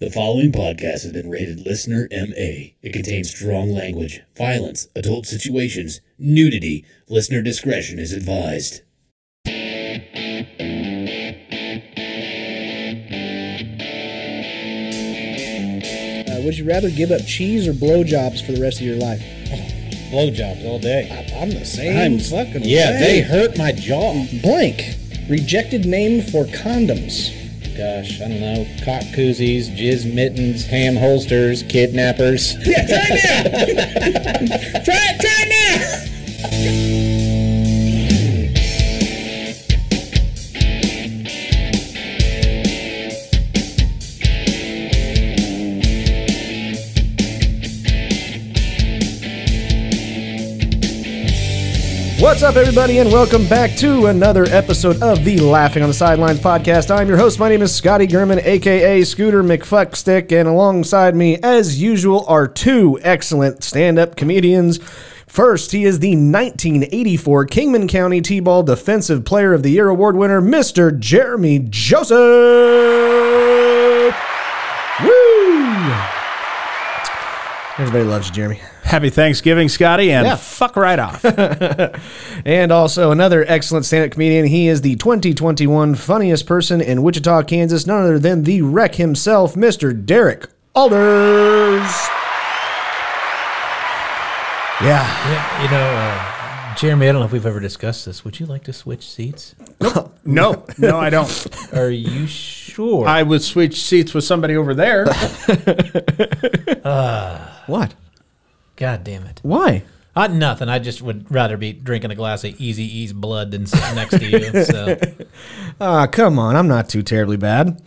The following podcast has been rated Listener MA. It contains strong language, violence, adult situations, nudity. Listener discretion is advised. Would you rather give up cheese or blowjobs for the rest of your life? Blowjobs all day. I'm the same. Yeah, they hurt my jaw. Blank. Rejected name for condoms. Gosh, I don't know, cock koozies, jizz mittens, ham holsters, kidnappers. Yeah, try it now! What's up, everybody, and welcome back to another episode of the Laughing on the Sidelines podcast. I'm your host. My name is Scotty German, a.k.a. Scooter McFuckstick, and alongside me, as usual, are two excellent stand-up comedians. First, he is the 1984 Kingman County T-Ball Defensive Player of the Year Award winner, Mr. Jeremy Joseph. Woo! Everybody loves you, Jeremy. Happy Thanksgiving, Scotty, and fuck right off. And also another excellent stand-up comedian. He is the 2021 funniest person in Wichita, Kansas, none other than the wreck himself, Mr. Derek Alders. Yeah. You know, Jeremy, I don't know if we've ever discussed this. Would you like to switch seats? No, I don't. Are you sure? I would switch seats with somebody over there. What? God damn it. Why? Nothing. I just would rather be drinking a glass of Easy E's blood than sitting next to you. So. Come on. I'm not too terribly bad.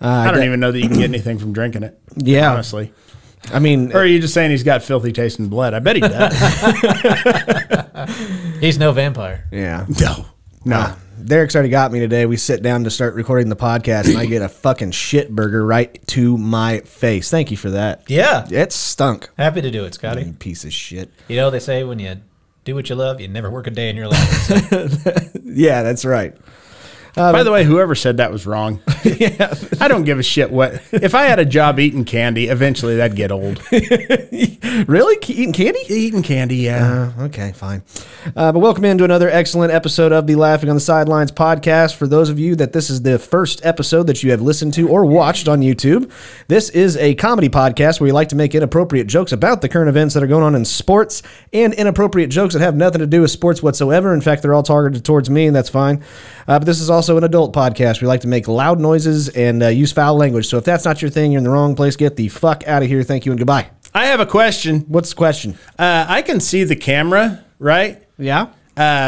I don't even know that you can get anything from drinking it. Yeah. Honestly. I mean, or are you just saying he's got filthy taste in blood? I bet he does. He's no vampire. Yeah. No. Derek's already got me today. We sit down to start recording the podcast, and I get a fucking shit burger right to my face. Thank you for that. Yeah. It stunk. Happy to do it, Scotty. You piece of shit. You know, they say when you do what you love, you never work a day in your life. So. Yeah, that's right. By the way, whoever said that was wrong. Yeah. I don't give a shit what. If I had a job eating candy, eventually that'd get old. Really? Eating candy? Eating candy, yeah. Okay, fine. But welcome into another excellent episode of the Laughing on the Sidelines podcast. For those of you that this is the first episode that you have listened to or watched on YouTube, this is a comedy podcast where we like to make inappropriate jokes about the current events that are going on in sports and inappropriate jokes that have nothing to do with sports whatsoever. In fact, they're all targeted towards me, and that's fine. But this is also an adult podcast. We like to make loud noises and use foul language. So if that's not your thing, you're in the wrong place. Get the fuck out of here. Thank you and goodbye. I have a question. What's the question? I can see the camera, right? Yeah.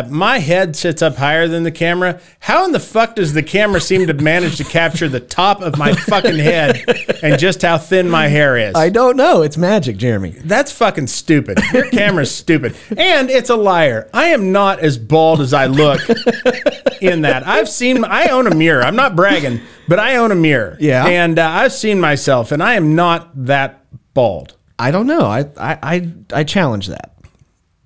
My head sits up higher than the camera. How in the fuck does the camera seem to manage to capture the top of my fucking head and just how thin my hair is? I don't know. It's magic, Jeremy. That's fucking stupid. Your camera's stupid. And it's a liar. I am not as bald as I look. In that, I own a mirror. I'm not bragging, but I own a mirror. Yeah. And I've seen myself, and I am not that bald. I don't know. I challenge that.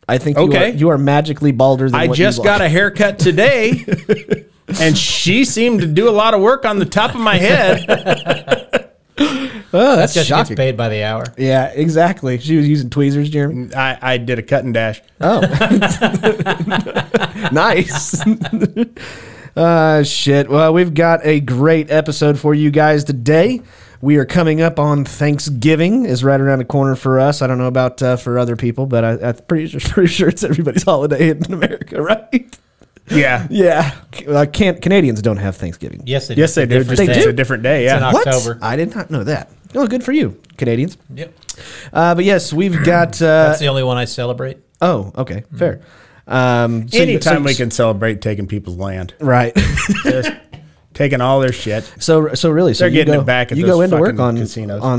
I think you are magically balder than what you just got a haircut today, and she seemed to do a lot of work on the top of my head. Oh, that's just shocking. She gets paid by the hour. Yeah, exactly. She was using tweezers, Jeremy. I did a cut and dash. Oh. Nice. Shit. Well, we've got a great episode for you guys today. We are coming up on Thanksgiving is right around the corner for us. I don't know about for other people, but I'm pretty sure it's everybody's holiday in America, right? Yeah. Yeah. Canadians don't have Thanksgiving. Yes, they do. Yes, they do. It's a different day. Yeah. It's in October. What? I did not know that. Oh, good for you, Canadians. Yep. But yes, we've got... That's the only one I celebrate. Oh, okay. Fair. Anytime we can celebrate taking people's land. Right. Just taking all their shit. So really, so they're getting it back at those fucking casinos. You go into work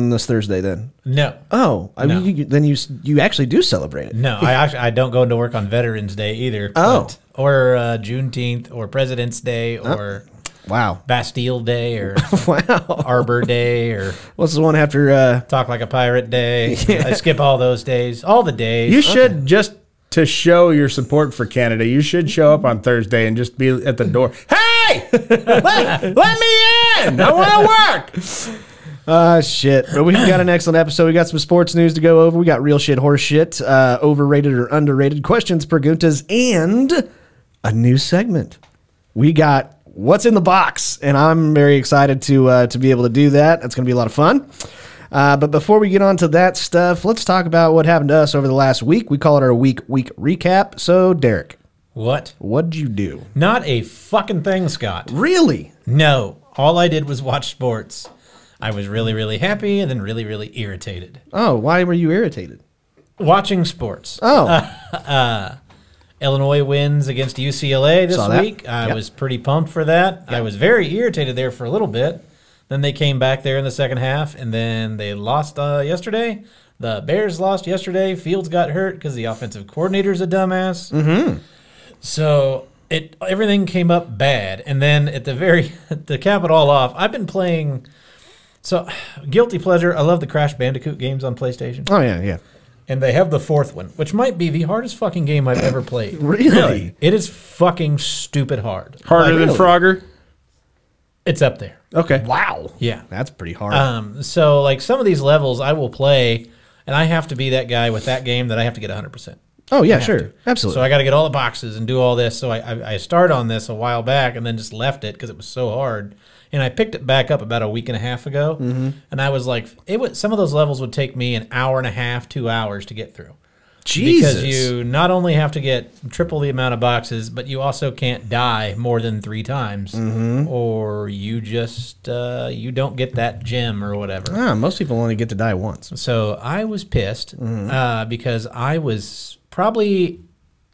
on this Thursday then? No. Oh, I mean, then you actually do celebrate it. No, I don't go into work on Veterans Day either. Oh. But, or Juneteenth, or President's Day, or Bastille Day, or Arbor Day, or what's the one after Talk Like a Pirate Day? Yeah. I skip all those days, all the days. You should just to show your support for Canada. You should show up on Thursday and just be at the door. Hey, let me in! I want to work. Shit. But we've got an excellent episode. We got some sports news to go over. We got real shit, horse shit, overrated or underrated questions, preguntas, and a new segment. We got what's in the box, and I'm very excited to be able to do that. It's going to be a lot of fun. But before we get on to that stuff, let's talk about what happened to us over the last week. We call it our week recap. So, Derek. What? What'd you do? Not a fucking thing, Scott. Really? No. All I did was watch sports. I was really, really happy and then really, really irritated. Oh, why were you irritated? Watching sports. Oh. Illinois wins against UCLA this week. I was pretty pumped for that. Yep. I was very irritated there for a little bit. Then they came back there in the second half, and then they lost yesterday. The Bears lost yesterday. Fields got hurt because the offensive coordinator's a dumbass. Mm-hmm. So everything came up bad. And then to cap it all off, I've been playing. So, guilty pleasure, I love the Crash Bandicoot games on PlayStation. Oh, yeah, yeah. And they have the fourth one, which might be the hardest fucking game I've ever played. Really? It is fucking stupid hard. Harder than Frogger? It's up there. Okay. Wow. Yeah. That's pretty hard. So, like, some of these levels I will play, and I have to be that guy with that game that I have to get 100%. Oh, yeah, sure. Absolutely. So I got to get all the boxes and do all this. So I started on this a while back and then just left it because it was so hard. And I picked it back up about a week and a half ago. Mm-hmm. And I was like, some of those levels would take me an hour and a half, 2 hours to get through. Jesus. Because you not only have to get triple the amount of boxes, but you also can't die more than 3 times. Mm-hmm. Or you just you don't get that gem or whatever. Ah, most people only get to die once. So I was pissed because I was probably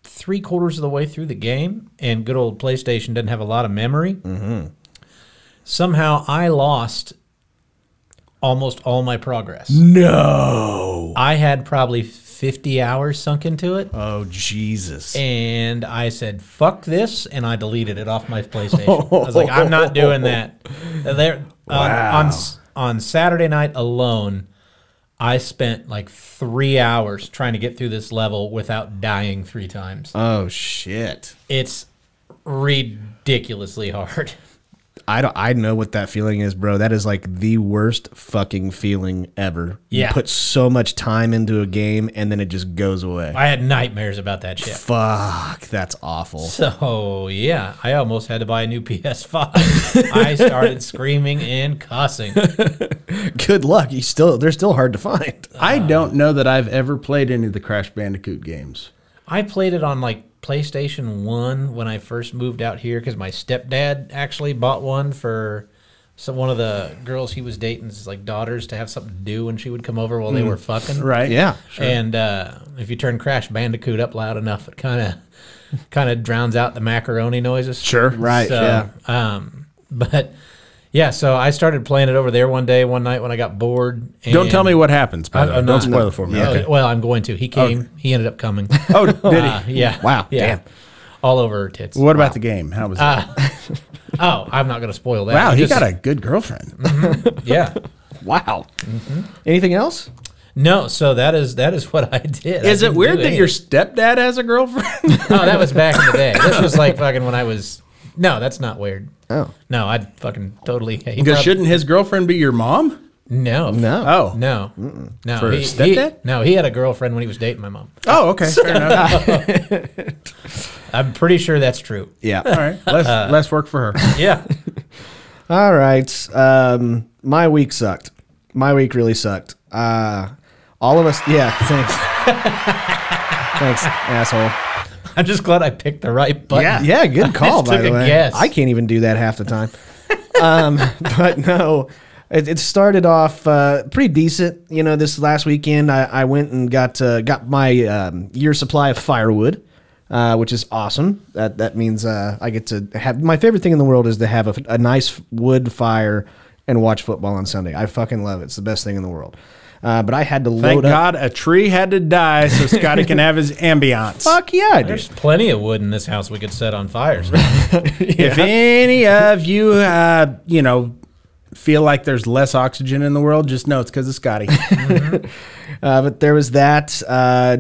3/4 of the way through the game, and good old PlayStation doesn't have a lot of memory. Mm-hmm. Somehow I lost almost all my progress. No. I had probably 50 hours sunk into it. Oh, Jesus. And I said, fuck this, and I deleted it off my PlayStation. I was like, I'm not doing that. Wow. On Saturday night alone, I spent like 3 hours trying to get through this level without dying 3 times. Oh, shit. It's ridiculously hard. I know what that feeling is, bro. That is like the worst fucking feeling ever. Yeah. You put so much time into a game and then it just goes away. I had nightmares about that shit. Fuck, that's awful. So, yeah, I almost had to buy a new PS5. I started screaming and cussing. Good luck. They're still hard to find. I don't know that I've ever played any of the Crash Bandicoot games. I played it on like PlayStation 1 when I first moved out here because my stepdad actually bought one for one of the girls he was dating's like daughters to have something to do when she would come over while they were fucking. Right. Yeah. Sure. And if you turn Crash Bandicoot up loud enough, it kind of drowns out the macaroni noises. Sure. Right. So, yeah. But yeah, so I started playing it over there one night when I got bored. And don't tell me what happens, by the way. Don't spoil it for me. Yeah, okay. Well, I'm going to. He came. Okay. He ended up coming. Oh, did he? Yeah. Wow. Yeah. Damn. All over her tits. What about the game? How was that? Oh, I'm not going to spoil that. Wow, he got a good girlfriend. Yeah. Wow. Anything else? No, so that is what I did. Is it weird that your stepdad has a girlfriend? Oh, that was back in the day. This was like fucking when I was... No, that's not weird. Oh. No, I'd fucking totally hate that. Shouldn't his girlfriend be your mom? No. No. Oh. No. Mm-mm. No. For his stepdad? No, he had a girlfriend when he was dating my mom. Oh, okay. So, fair enough. I'm pretty sure that's true. Yeah. All right. Less work for her. Yeah. All right. My week sucked. My week really sucked. All of us. Yeah. Thanks. Thanks, asshole. I'm just glad I picked the right button. Yeah, yeah, good call, by the way. Guess. I can't even do that half the time. But no, it started off pretty decent. You know, this last weekend, I went and got my year supply of firewood, which is awesome. That means I get to have... My favorite thing in the world is to have a nice wood fire and watch football on Sunday. I fucking love it. It's the best thing in the world. But I had to load up. Thank God a tree had to die so Scotty can have his ambiance. Fuck yeah, dude. There's plenty of wood in this house we could set on fires. So. Yeah. If any of you, you know, feel like there's less oxygen in the world, just know it's because of Scotty. Mm-hmm. But there was that.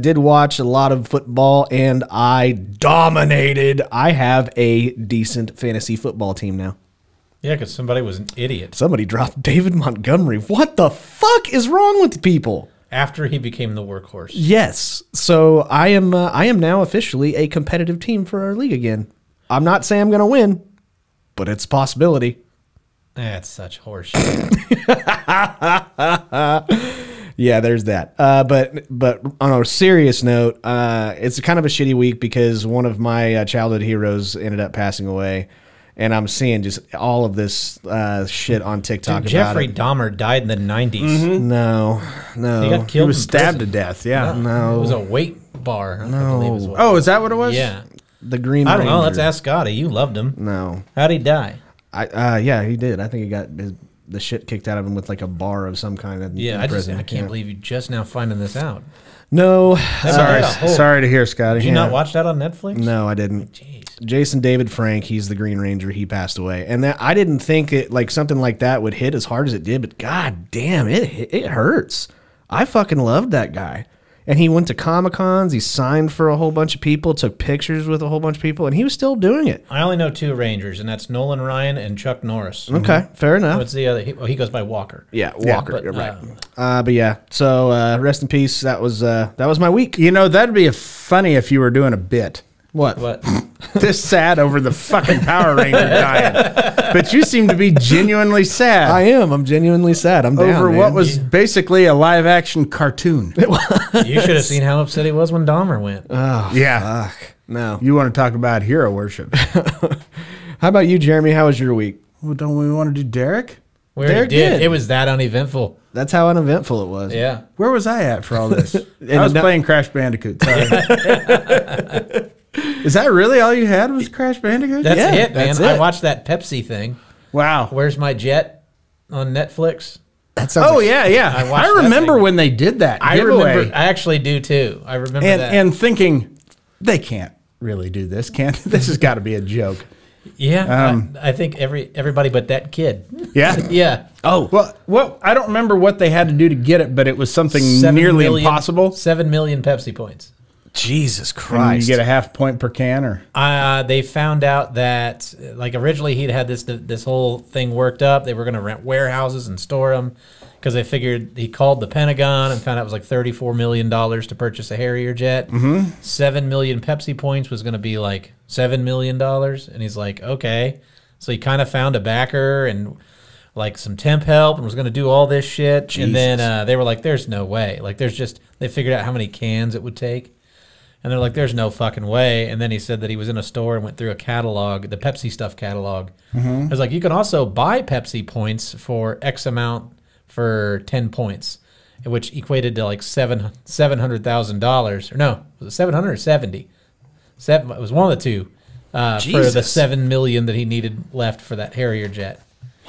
Did watch a lot of football, and I dominated. I have a decent fantasy football team now. Yeah, because somebody was an idiot. Somebody dropped David Montgomery. What the fuck is wrong with people? After he became the workhorse. Yes. So I am now officially a competitive team for our league again. I'm not saying I'm going to win, but it's a possibility. That's such horseshit. Yeah, there's that. But on a serious note, it's kind of a shitty week because one of my childhood heroes ended up passing away. And I'm seeing just all of this shit on TikTok. Dude, Jeffrey Dahmer died in the 90s. Mm-hmm. No, no. He got killed. He was stabbed to death, yeah. No. It was a weight bar, I believe is what it was. Is that what it was? Yeah. The Green Ranger. I don't know. Let's ask Scotty. You loved him. No. How'd he die? Yeah, he did. I think he got the shit kicked out of him with like a bar of some kind in prison. I can't believe you just now finding this out. No. Sorry to hear, Scotty. Did you not watch that on Netflix? No, I didn't. Jeez. Jason David Frank, he's the Green Ranger. He passed away. And that, I didn't think it like something like that would hit as hard as it did, but god damn, it hurts. I fucking loved that guy. And he went to Comic-Cons. He signed for a whole bunch of people, took pictures with a whole bunch of people, and he was still doing it. I only know two Rangers, and that's Nolan Ryan and Chuck Norris. Okay, fair enough. What's the other? He goes by Walker. Yeah, Walker. Yeah, but, you're right. But yeah, so rest in peace. That was my week. You know, that'd be funny if you were doing a bit. What? This sad over the fucking Power Ranger dying. But you seem to be genuinely sad. I am. I'm genuinely sad. I'm down, over man. What was basically a live-action cartoon. It was. You should have seen how upset he was when Dahmer went. Oh, yeah. Fuck. No. You want to talk about hero worship. How about you, Jeremy? How was your week? Well, don't we want to do Derek? Derek did. It was that uneventful. That's how uneventful it was. Yeah. Where was I at for all this? I was playing Crash Bandicoot. Sorry. Is that really all you had was Crash Bandicoot? That's it, man. That's it. I watched that Pepsi thing. Wow. Where's My Jet on Netflix? Oh, yeah. I remember when they did that. I actually do, too. I remember that. And thinking, they can't really do this, can they? This has got to be a joke. Yeah. I think everybody but that kid. Yeah? Yeah. Oh. Well, I don't remember what they had to do to get it, but it was something nearly impossible. 7 million Pepsi points. Jesus Christ. And you get a half point per can? Or they found out that, like, originally he'd had this whole thing worked up. They were going to rent warehouses and store them because they figured he called the Pentagon and found out it was like $34 million to purchase a Harrier jet. Mm-hmm. 7 million Pepsi points was going to be like $7 million. And he's like, okay. So he kind of found a backer and like some temp help and was going to do all this shit. Jesus. And then they were like, there's no way. Like, they figured out how many cans it would take. And they're like, there's no fucking way. And then he said that he was in a store and went through a catalog, the Pepsi stuff catalog. Mm-hmm. I was like, you can also buy Pepsi points for X amount for 10 points, which equated to like $700,000. Or no, was it 700 or 70? It was one of the two for the $7 million that he needed left for that Harrier jet.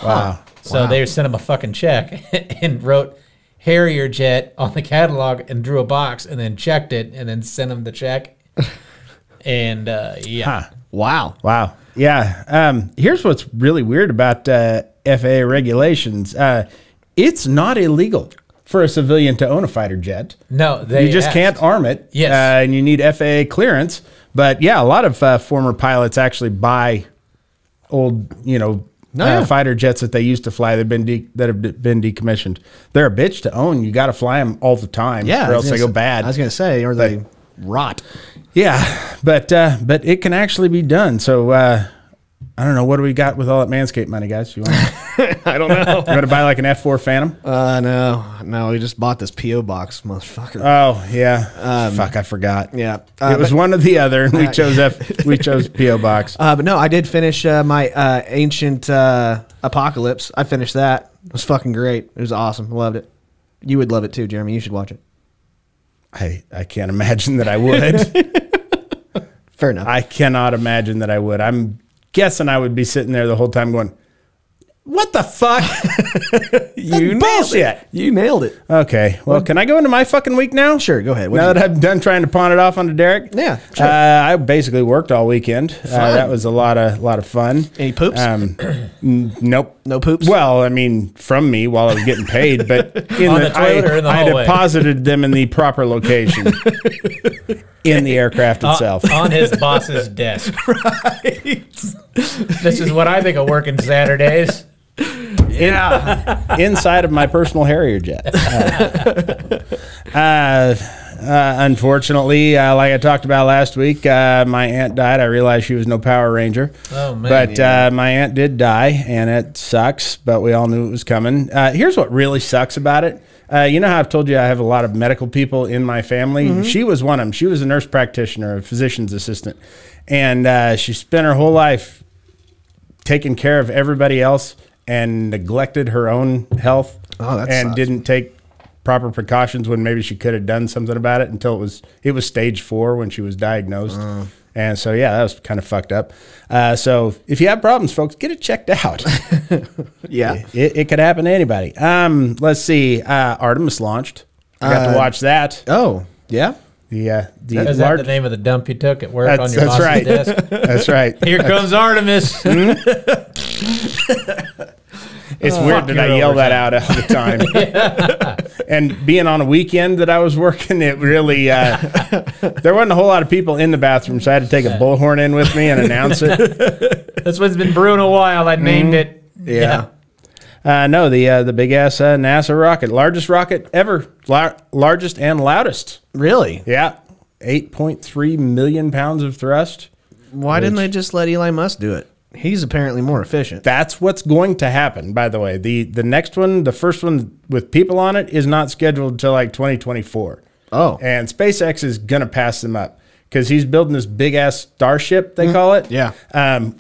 Wow. So they sent him a fucking check and wrote Harrier jet on the catalog and drew a box and then checked it and then sent him the check. And yeah. Huh. Wow. Wow. Yeah. Here's what's really weird about FAA regulations. It's not illegal for a civilian to own a fighter jet. No, they can't arm it. Yes. And you need FAA clearance. But yeah, a lot of former pilots actually buy old, you know, fighter jets that they used to fly that have been decommissioned. They're a bitch to own. You got to fly them all the time, or else they go bad. I was going to say, or they rot. Yeah, but it can actually be done. So I don't know. What do we got with all that Manscaped money, guys? You want to, I don't know. You want to buy like an F4 Phantom? No. We just bought this P.O. box, motherfucker. Oh yeah. Fuck, I forgot. Yeah, it was one or the other, and we chose we chose P.O. box. But no, I did finish my Ancient Apocalypse. I finished that. It was fucking great. It was awesome. Loved it. You would love it too, Jeremy. You should watch it. I can't imagine that I would. Fair enough. I cannot imagine that I would. I'm guessing I would be sitting there the whole time going, what the fuck? You nailed it. You nailed it. Okay. Well, can I go into my fucking week now? Sure. Go ahead. Now that I'm done trying to pawn it off onto Derek. Yeah. Sure. I basically worked all weekend. That was a lot of fun. Any poops? Nope. No poops? Well, I mean, from me while I was getting paid, but in the toilet or in the hallway? I deposited them in the proper location. in the aircraft itself. On his boss's desk. Right. This is what I think of working Saturdays. Yeah. Inside of my personal Harrier jet. Unfortunately, like I talked about last week, my aunt died. I realized she was no Power Ranger. Oh, man. But yeah. My aunt did die, and it sucks, but we all knew it was coming. Here's what really sucks about it. You know how I've told you I have a lot of medical people in my family? Mm-hmm. She was one of them. She was a nurse practitioner, a physician's assistant. And she spent her whole life taking care of everybody else and neglected her own health. Oh, that and sucks. Didn't take proper precautions when maybe she could have done something about it until it was stage 4 when she was diagnosed. And so, yeah, that was kind of fucked up. So if you have problems, folks, get it checked out. Yeah. It could happen to anybody. Let's see. Artemis launched. I got to watch that. Oh, yeah. Yeah. Is that the name of the dump you took at work on your boss's desk? That's right. Here comes Artemis. It's weird that I yell that out all the time. Yeah. And being on a weekend that I was working, it really, there wasn't a whole lot of people in the bathroom, so I had to take a bullhorn in with me and announce it. This one's been brewing a while. I named it. Yeah. No, the big-ass NASA rocket. Largest rocket ever. Largest and loudest. Really? Yeah. 8.3 million pounds of thrust. Why didn't they just let Elon Musk do it? He's apparently more efficient. That's what's going to happen, by the way. The next one, the first one with people on it, is not scheduled till like 2024. Oh. And SpaceX is going to pass them up because he's building this big-ass Starship, they call it. Yeah.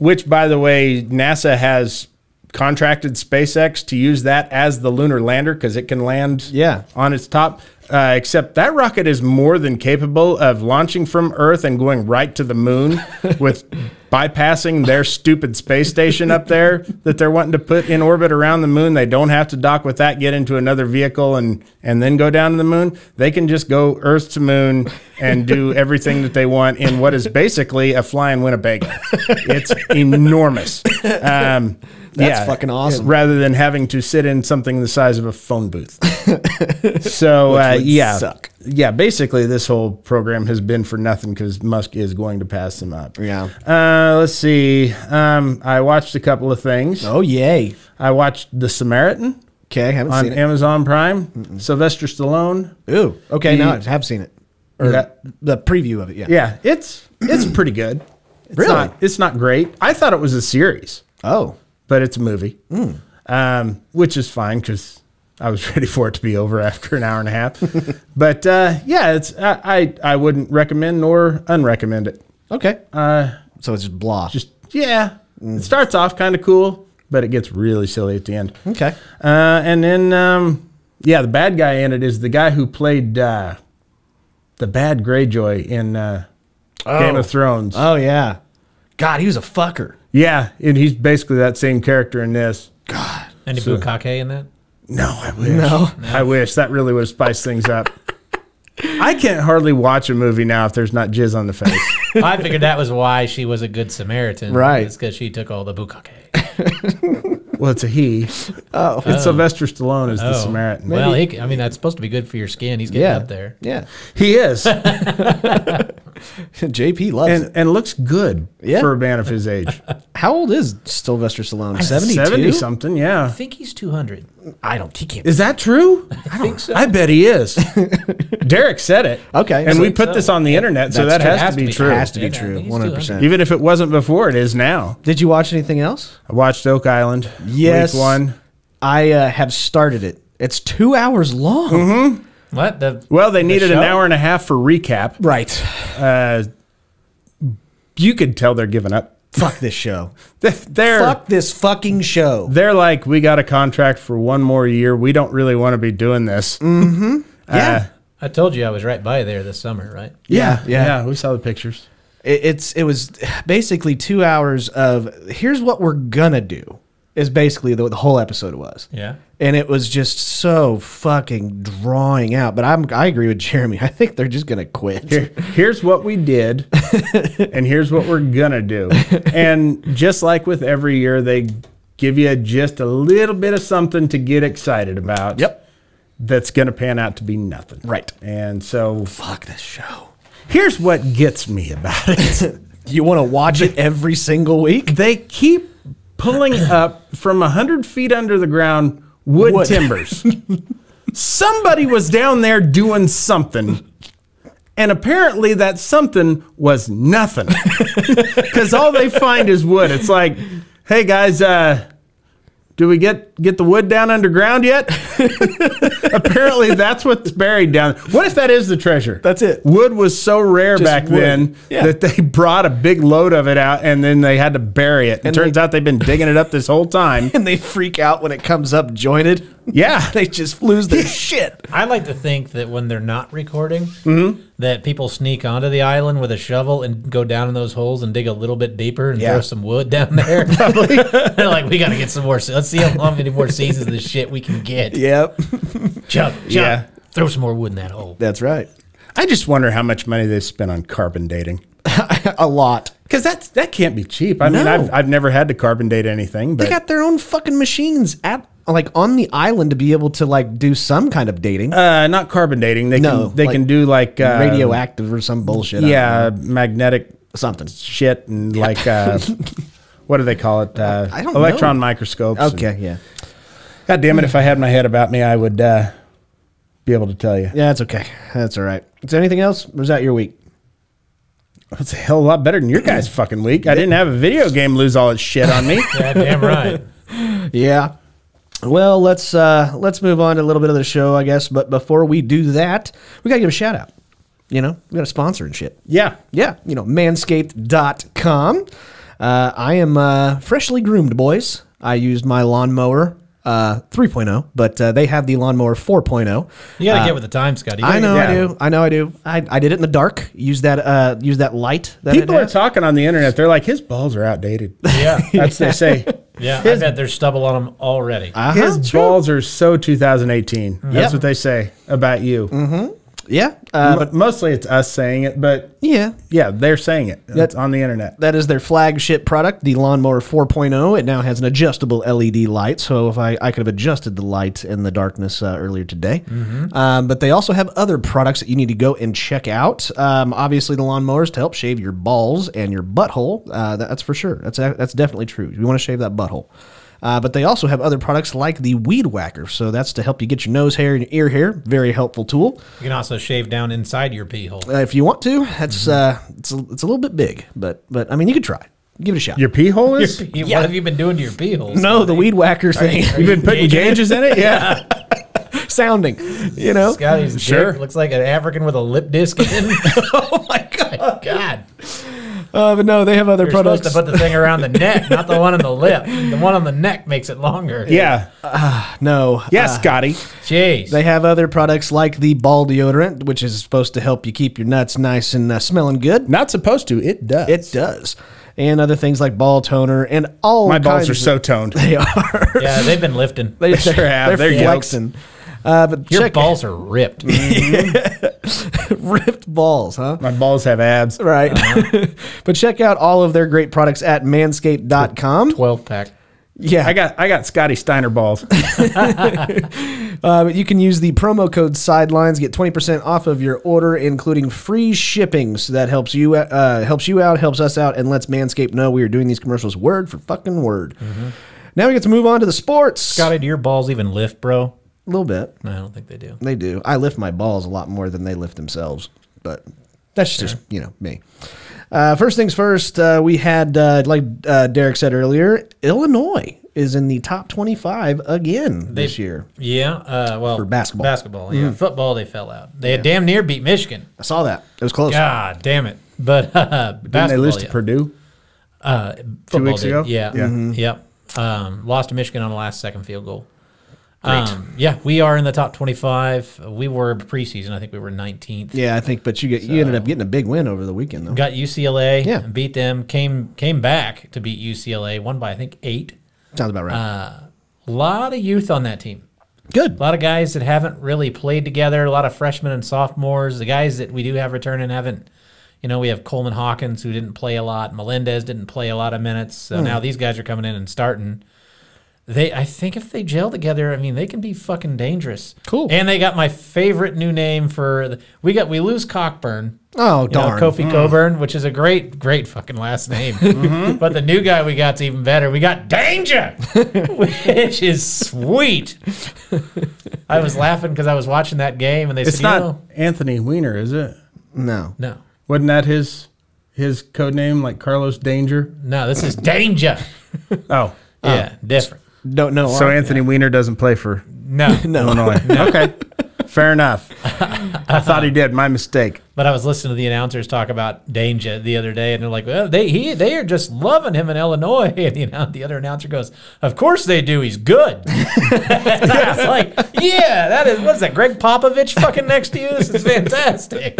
Which, by the way, NASA has contracted SpaceX to use that as the lunar lander because it can land on its top. Except that rocket is more than capable of launching from Earth and going right to the moon with bypassing their stupid space station up there that they're wanting to put in orbit around the moon. They don't have to dock with that, get into another vehicle, and then go down to the moon. They can just go Earth to moon and do everything that they want in what is basically a flying Winnebago. It's enormous. That's fucking awesome. Rather than having to sit in something the size of a phone booth. So, suck. Yeah, basically this whole program has been for nothing because Musk is going to pass them up. Yeah. Let's see. I watched a couple of things. Oh, yay. I watched The Samaritan. Okay, haven't seen it. On Amazon Prime. Sylvester Stallone. Ooh, okay, now I have seen it. Or the preview of it, yeah. Yeah, it's pretty good. It's really? It's not great. I thought it was a series. Oh. But it's a movie, which is fine because I was ready for it to be over after an hour and a half. But, yeah, I wouldn't recommend nor unrecommend it. Okay. So it's just blah. Just, yeah. It starts off kind of cool, but it gets really silly at the end. Okay. And then, yeah, the bad guy in it is the guy who played the bad Greyjoy in Game of Thrones. Oh, yeah. God, he was a fucker. Yeah, and he's basically that same character in this. God. Any Bukake in that? No, I wish. No. I wish. That really would have spiced things up. I can't hardly watch a movie now if there's not jizz on the face. I figured that was why she was a good Samaritan. Right. It's because she took all the Bukake. Well, it's a he. Oh. It's Sylvester Stallone is the Samaritan. Well, he, I mean, that's supposed to be good for your skin. He's getting up there. Yeah. He is. JP loves it. And looks good for a man of his age. How old is Sylvester Stallone? 72? 70-something, yeah. I think he's 200. I don't think he can. Is that true? I think so. I bet he is. Derek said it. Okay. And we put this on the internet, so that has to be true. It has to be true, 100%. Even if it wasn't before, it is now. Did you watch anything else? I watched Oak Island. Yes. Week 1. I have started it. It's 2 hours long. Mm-hmm. What? Well, they needed an hour and a half for recap. Right. You could tell they're giving up. Fuck this show. Fuck this fucking show. They're like, we got a contract for one more year. We don't really want to be doing this. Mm-hmm. Yeah. I told you I was right by there this summer, right? Yeah. We saw the pictures. It was basically 2 hours of here's what we're going to do. Is basically what the whole episode was. Yeah. And it was just so fucking drawing out. But I agree with Jeremy. I think they're just going to quit. Here's what we did, and here's what we're going to do. And just like with every year, they give you just a little bit of something to get excited about. Yep. That's going to pan out to be nothing. Right. And so. Fuck this show. Here's what gets me about it. You want to watch it every single week? They keep pulling up from 100 feet under the ground wood timbers. Somebody was down there doing something. And apparently that something was nothing. Because all they find is wood. It's like, hey, guys, do we get the wood down underground yet? Apparently that's what's buried down. What if that is the treasure? That's it. Wood was so rare back then that they brought a big load of it out, and then they had to bury it. And turns out they've been digging it up this whole time. And they freak out when it comes up jointed. Yeah. They just lose their shit. I like to think that when they're not recording, that people sneak onto the island with a shovel and go down in those holes and dig a little bit deeper and throw some wood down there. Probably. They're like, we got to get some more. Let's see how long any more seasons of this shit we can get. Yep. Chug. Yeah. Throw some more wood in that hole. That's right. I just wonder how much money they spent on carbon dating. A lot. Because that can't be cheap. I mean, I've never had to carbon date anything. But they got their own fucking machines at like on the island to be able to like do some kind of dating. Not carbon dating. They can do like radioactive or some bullshit. Yeah, magnetic something shit and like what do they call it? I don't know. Electron microscopes. Okay, yeah. God damn it! If I had my head about me, I would be able to tell you. Yeah, that's okay. That's all right. Is there anything else? Or is that your week? That's a hell of a lot better than your guys' fucking week. I didn't have a video game lose all its shit on me. God damn right. Yeah. Well, let's move on to a little bit of the show, I guess. But before we do that, we got to give a shout out. You know, we got a sponsor and shit. Yeah. Yeah. You know, manscaped.com. I am freshly groomed, boys. I used my lawnmower 3.0, but they have the lawnmower 4.0. You got to get with the time, Scotty. I know I do. I did it in the dark. Use that light. People are talking on the internet. They're like, his balls are outdated. Yeah. That's what they say. Yeah, I bet there's stubble on them already. His balls are so 2018. Mm-hmm. That's what they say about you. Mm-hmm. Yeah. But mostly it's us saying it, but yeah, they're saying it. That's on the internet. That is their flagship product, the Lawnmower 4.0. It now has an adjustable LED light, so if I could have adjusted the light in the darkness earlier today. Mm-hmm. But they also have other products that you need to go and check out. Obviously, the lawnmowers to help shave your balls and your butthole. That's for sure. That's definitely true. You want to shave that butthole. But they also have other products like the Weed Whacker. So that's to help you get your nose hair and your ear hair. Very helpful tool. You can also shave down inside your pee hole. If you want to. That's it's a little bit big. But I mean, you could try. Give it a shot. Your pee hole is? What have you been doing to your pee holes? No, the Weed Whacker thing. You've been putting gauges in it? Yeah. Sounding, you know. Scotty's dick looks like an African with a lip disc in. Oh, my God. But no, they have other products. You're supposed to put the thing around the neck, not the one on the lip. The one on the neck makes it longer. Yeah. No. Yes, Scotty. Jeez. They have other products like the ball deodorant, which is supposed to help you keep your nuts nice and smelling good. Not supposed to. It does. It does. And other things like ball toner and all kinds of... My balls are so toned. They are. Yeah, they've been lifting. They sure have. They're flexing. But your balls are ripped. Ripped balls, huh? My balls have abs. Right. But check out all of their great products at manscaped.com. 12-pack. Yeah. I got Scotty Steiner balls. But you can use the promo code Sidelines, get 20% off of your order, including free shipping. So that helps you out, helps us out, and lets Manscaped know we are doing these commercials word for fucking word. Mm-hmm. Now we get to move on to the sports. Scotty, do your balls even lift, bro? A little bit. No, I don't think they do. They do. I lift my balls a lot more than they lift themselves, but that's just, you know, me. First things first, we had, like Derek said earlier, Illinois is in the top 25 again this year. Yeah. Well, for basketball. Basketball, yeah. Mm. Football, they fell out. They had damn near beat Michigan. I saw that. It was close. God damn it. But basketball, they lose to Purdue? 2 weeks ago? Yeah. Yeah. Mm-hmm. Yep. Lost to Michigan on the last-second field goal. Yeah, we are in the top 25. We were preseason. I think we were 19th. Yeah, I think. But you ended up getting a big win over the weekend, though. Got UCLA. Yeah, beat them. Came back to beat UCLA. Won by I think 8. Sounds about right. A lot of youth on that team. Good. A lot of guys that haven't really played together. A lot of freshmen and sophomores. The guys that we do have returning haven't. You know, we have Coleman Hawkins who didn't play a lot. Melendez didn't play a lot of minutes. So now these guys are coming in and starting. I think if they gel together, I mean, they can be fucking dangerous. Cool. And they got my favorite new name for the, we lose Cockburn. Oh, darn. You know, Kofi Coburn, which is a great, great fucking last name. But the new guy we got's even better. We got Danger, which is sweet. I was laughing because I was watching that game, and they said, you know, Anthony Weiner, is it? No. No. Wasn't that his code name, like Carlos Danger? No, this is Danger. Oh. Yeah, different. Don't know. So Anthony Weiner doesn't play for Illinois. No. Okay. Fair enough. I thought he did. My mistake. But I was listening to the announcers talk about Danger the other day, and they're like, well, they are just loving him in Illinois. And you know, the other announcer goes, of course they do. He's good. And I was like, yeah, that is, what's that, Greg Popovich fucking next to you? This is fantastic.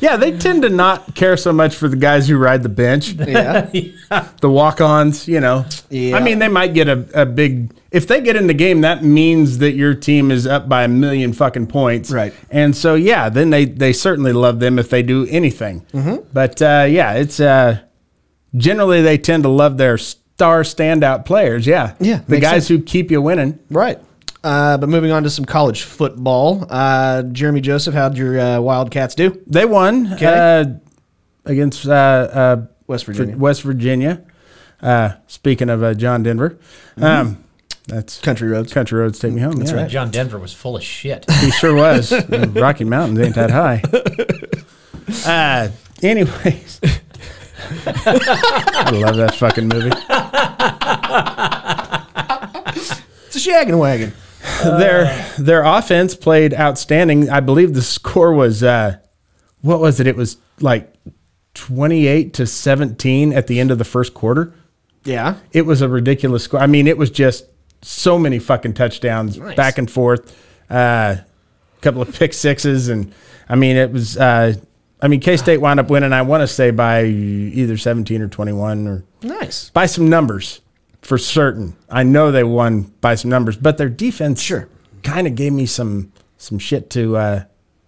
Yeah, they tend to not care so much for the guys who ride the bench. Yeah. The walk-ons, you know. Yeah. I mean, they might get a big... If they get in the game, that means that your team is up by 1,000,000 fucking points. Right. And so, yeah, then they certainly love them if they do anything. But, yeah, it's generally they tend to love their star standout players, yeah. The guys who keep you winning. Right. But moving on to some college football, Jeremy Joseph, how'd your Wildcats do? They won against West Virginia. Speaking of John Denver. That's Country Roads. Country Roads take me home. That's right. John Denver was full of shit. He sure was. Rocky Mountains ain't that high. Anyways. I love that fucking movie. It's a shaggin' wagon. Their offense played outstanding. I believe the score was, what was it? It was like 28-17 at the end of the first quarter. Yeah. It was a ridiculous score. I mean, it was just so many fucking touchdowns back and forth, a couple of pick sixes. And, I mean, it was I mean, K-State wound up winning, I want to say, by either 17 or 21. Or by some numbers for certain. I know they won by some numbers. But their defense kind of gave me some shit to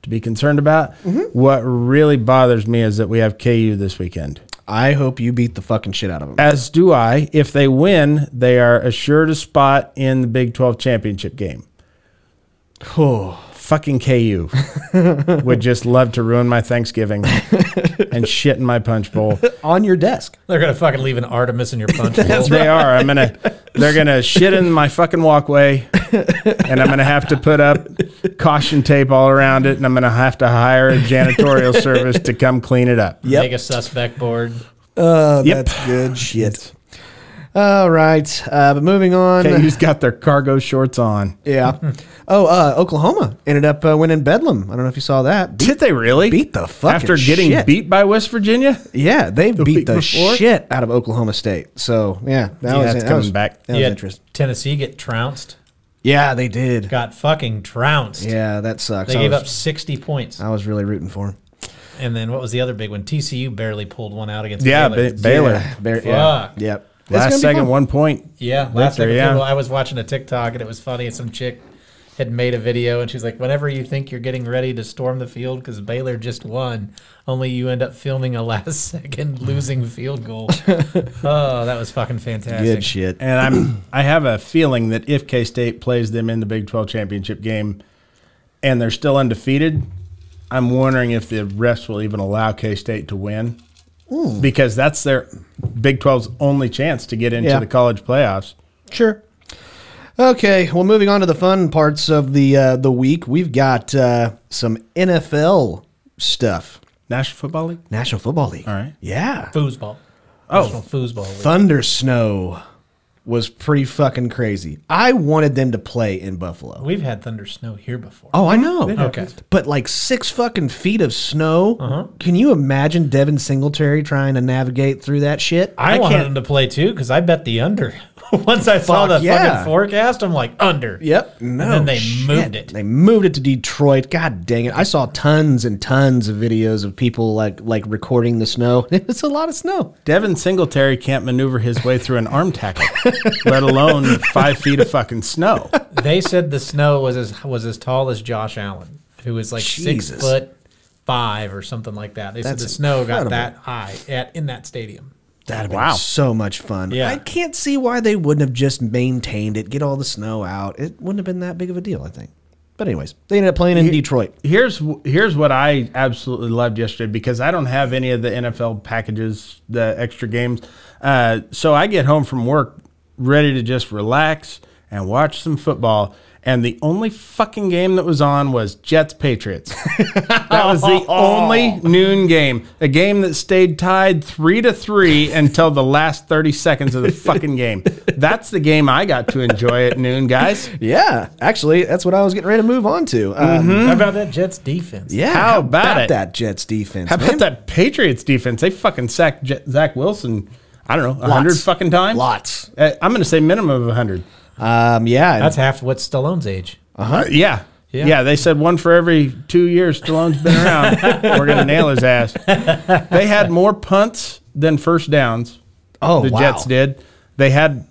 be concerned about. What really bothers me is that we have KU this weekend. I hope you beat the fucking shit out of them. As do I. If they win, they are assured a spot in the Big 12 championship game. Oh, fucking KU would just love to ruin my Thanksgiving and shit in my punch bowl on your desk. They're gonna fucking leave an Artemis in your punch bowl. They are. They're gonna shit in my fucking walkway, and I'm gonna have to put up caution tape all around it, and I'm gonna have to hire a janitorial service to come clean it up. Make a suspect board. That's good shit. All right, but moving on. KU's got their cargo shorts on. Yeah. Oh, Oklahoma ended up winning Bedlam. I don't know if you saw that. Did they really? Beat the fuck after getting beat by West Virginia? Yeah, they beat the shit out of Oklahoma State. So, yeah, that's coming back. That was interesting. Tennessee get trounced. Yeah, they did. Got fucking trounced. Yeah, that sucks. They gave up 60 points. I was really rooting for them. And then what was the other big one? TCU barely pulled one out against Baylor. Baylor. Fuck. Yep. Last second, 1 point. Yeah, last second. Yeah. I was watching a TikTok, and it was funny. Some chick had made a video, and she's like, whenever you think you're getting ready to storm the field because Baylor just won, only you end up filming a last-second losing field goal. Oh, that was fucking fantastic. Good shit. And I have a feeling that if K-State plays them in the Big 12 championship game and they're still undefeated, I'm wondering if the refs will even allow K-State to win. Ooh. Because that's their Big 12's only chance to get into the college playoffs. Sure. Okay, well, moving on to the fun parts of the week, we've got some NFL stuff. National Football League? National Football League. All right. Yeah. Foosball. Oh. National Foosball League. Thunder Snow was pretty fucking crazy. I wanted them to play in Buffalo. We've had thunder snow here before. Oh, I know. Okay. But like 6 fucking feet of snow. Can you imagine Devin Singletary trying to navigate through that shit? I wanted them to play too because I bet the under. Once I saw the fucking forecast, I'm like, under. Yep. No. And then they moved it. They moved it to Detroit. God dang it. I saw tons and tons of videos of people like recording the snow. It's a lot of snow. Devin Singletary can't maneuver his way through an arm tackle, let alone 5 feet of fucking snow. They said the snow was as tall as Josh Allen, who was like 6'5" or something like that. They said the snow got that high in that stadium. That'd have been so much fun. Yeah. I can't see why they wouldn't have just maintained it, get all the snow out. It wouldn't have been that big of a deal, I think. But anyways, they ended up playing in Detroit. Here's what I absolutely loved yesterday, because I don't have any of the NFL packages, the extra games. So I get home from work ready to just relax and watch some football. And the only fucking game that was on was Jets-Patriots. That was the only noon game. A game that stayed tied 3-3 until the last 30 seconds of the fucking game. That's the game I got to enjoy at noon, guys. Yeah, actually, that's what I was getting ready to move on to. How about that Jets defense? Yeah, how about that Jets defense? How about that Patriots defense? They fucking sacked Zach Wilson, I don't know, 100 fucking times? Lots. I'm going to say minimum of 100. Yeah. That's half what Stallone's age. Yeah. Yeah. Yeah, they said one for every 2 years Stallone's been around. We're going to nail his ass. They had more punts than first downs. Oh, the Jets did. They had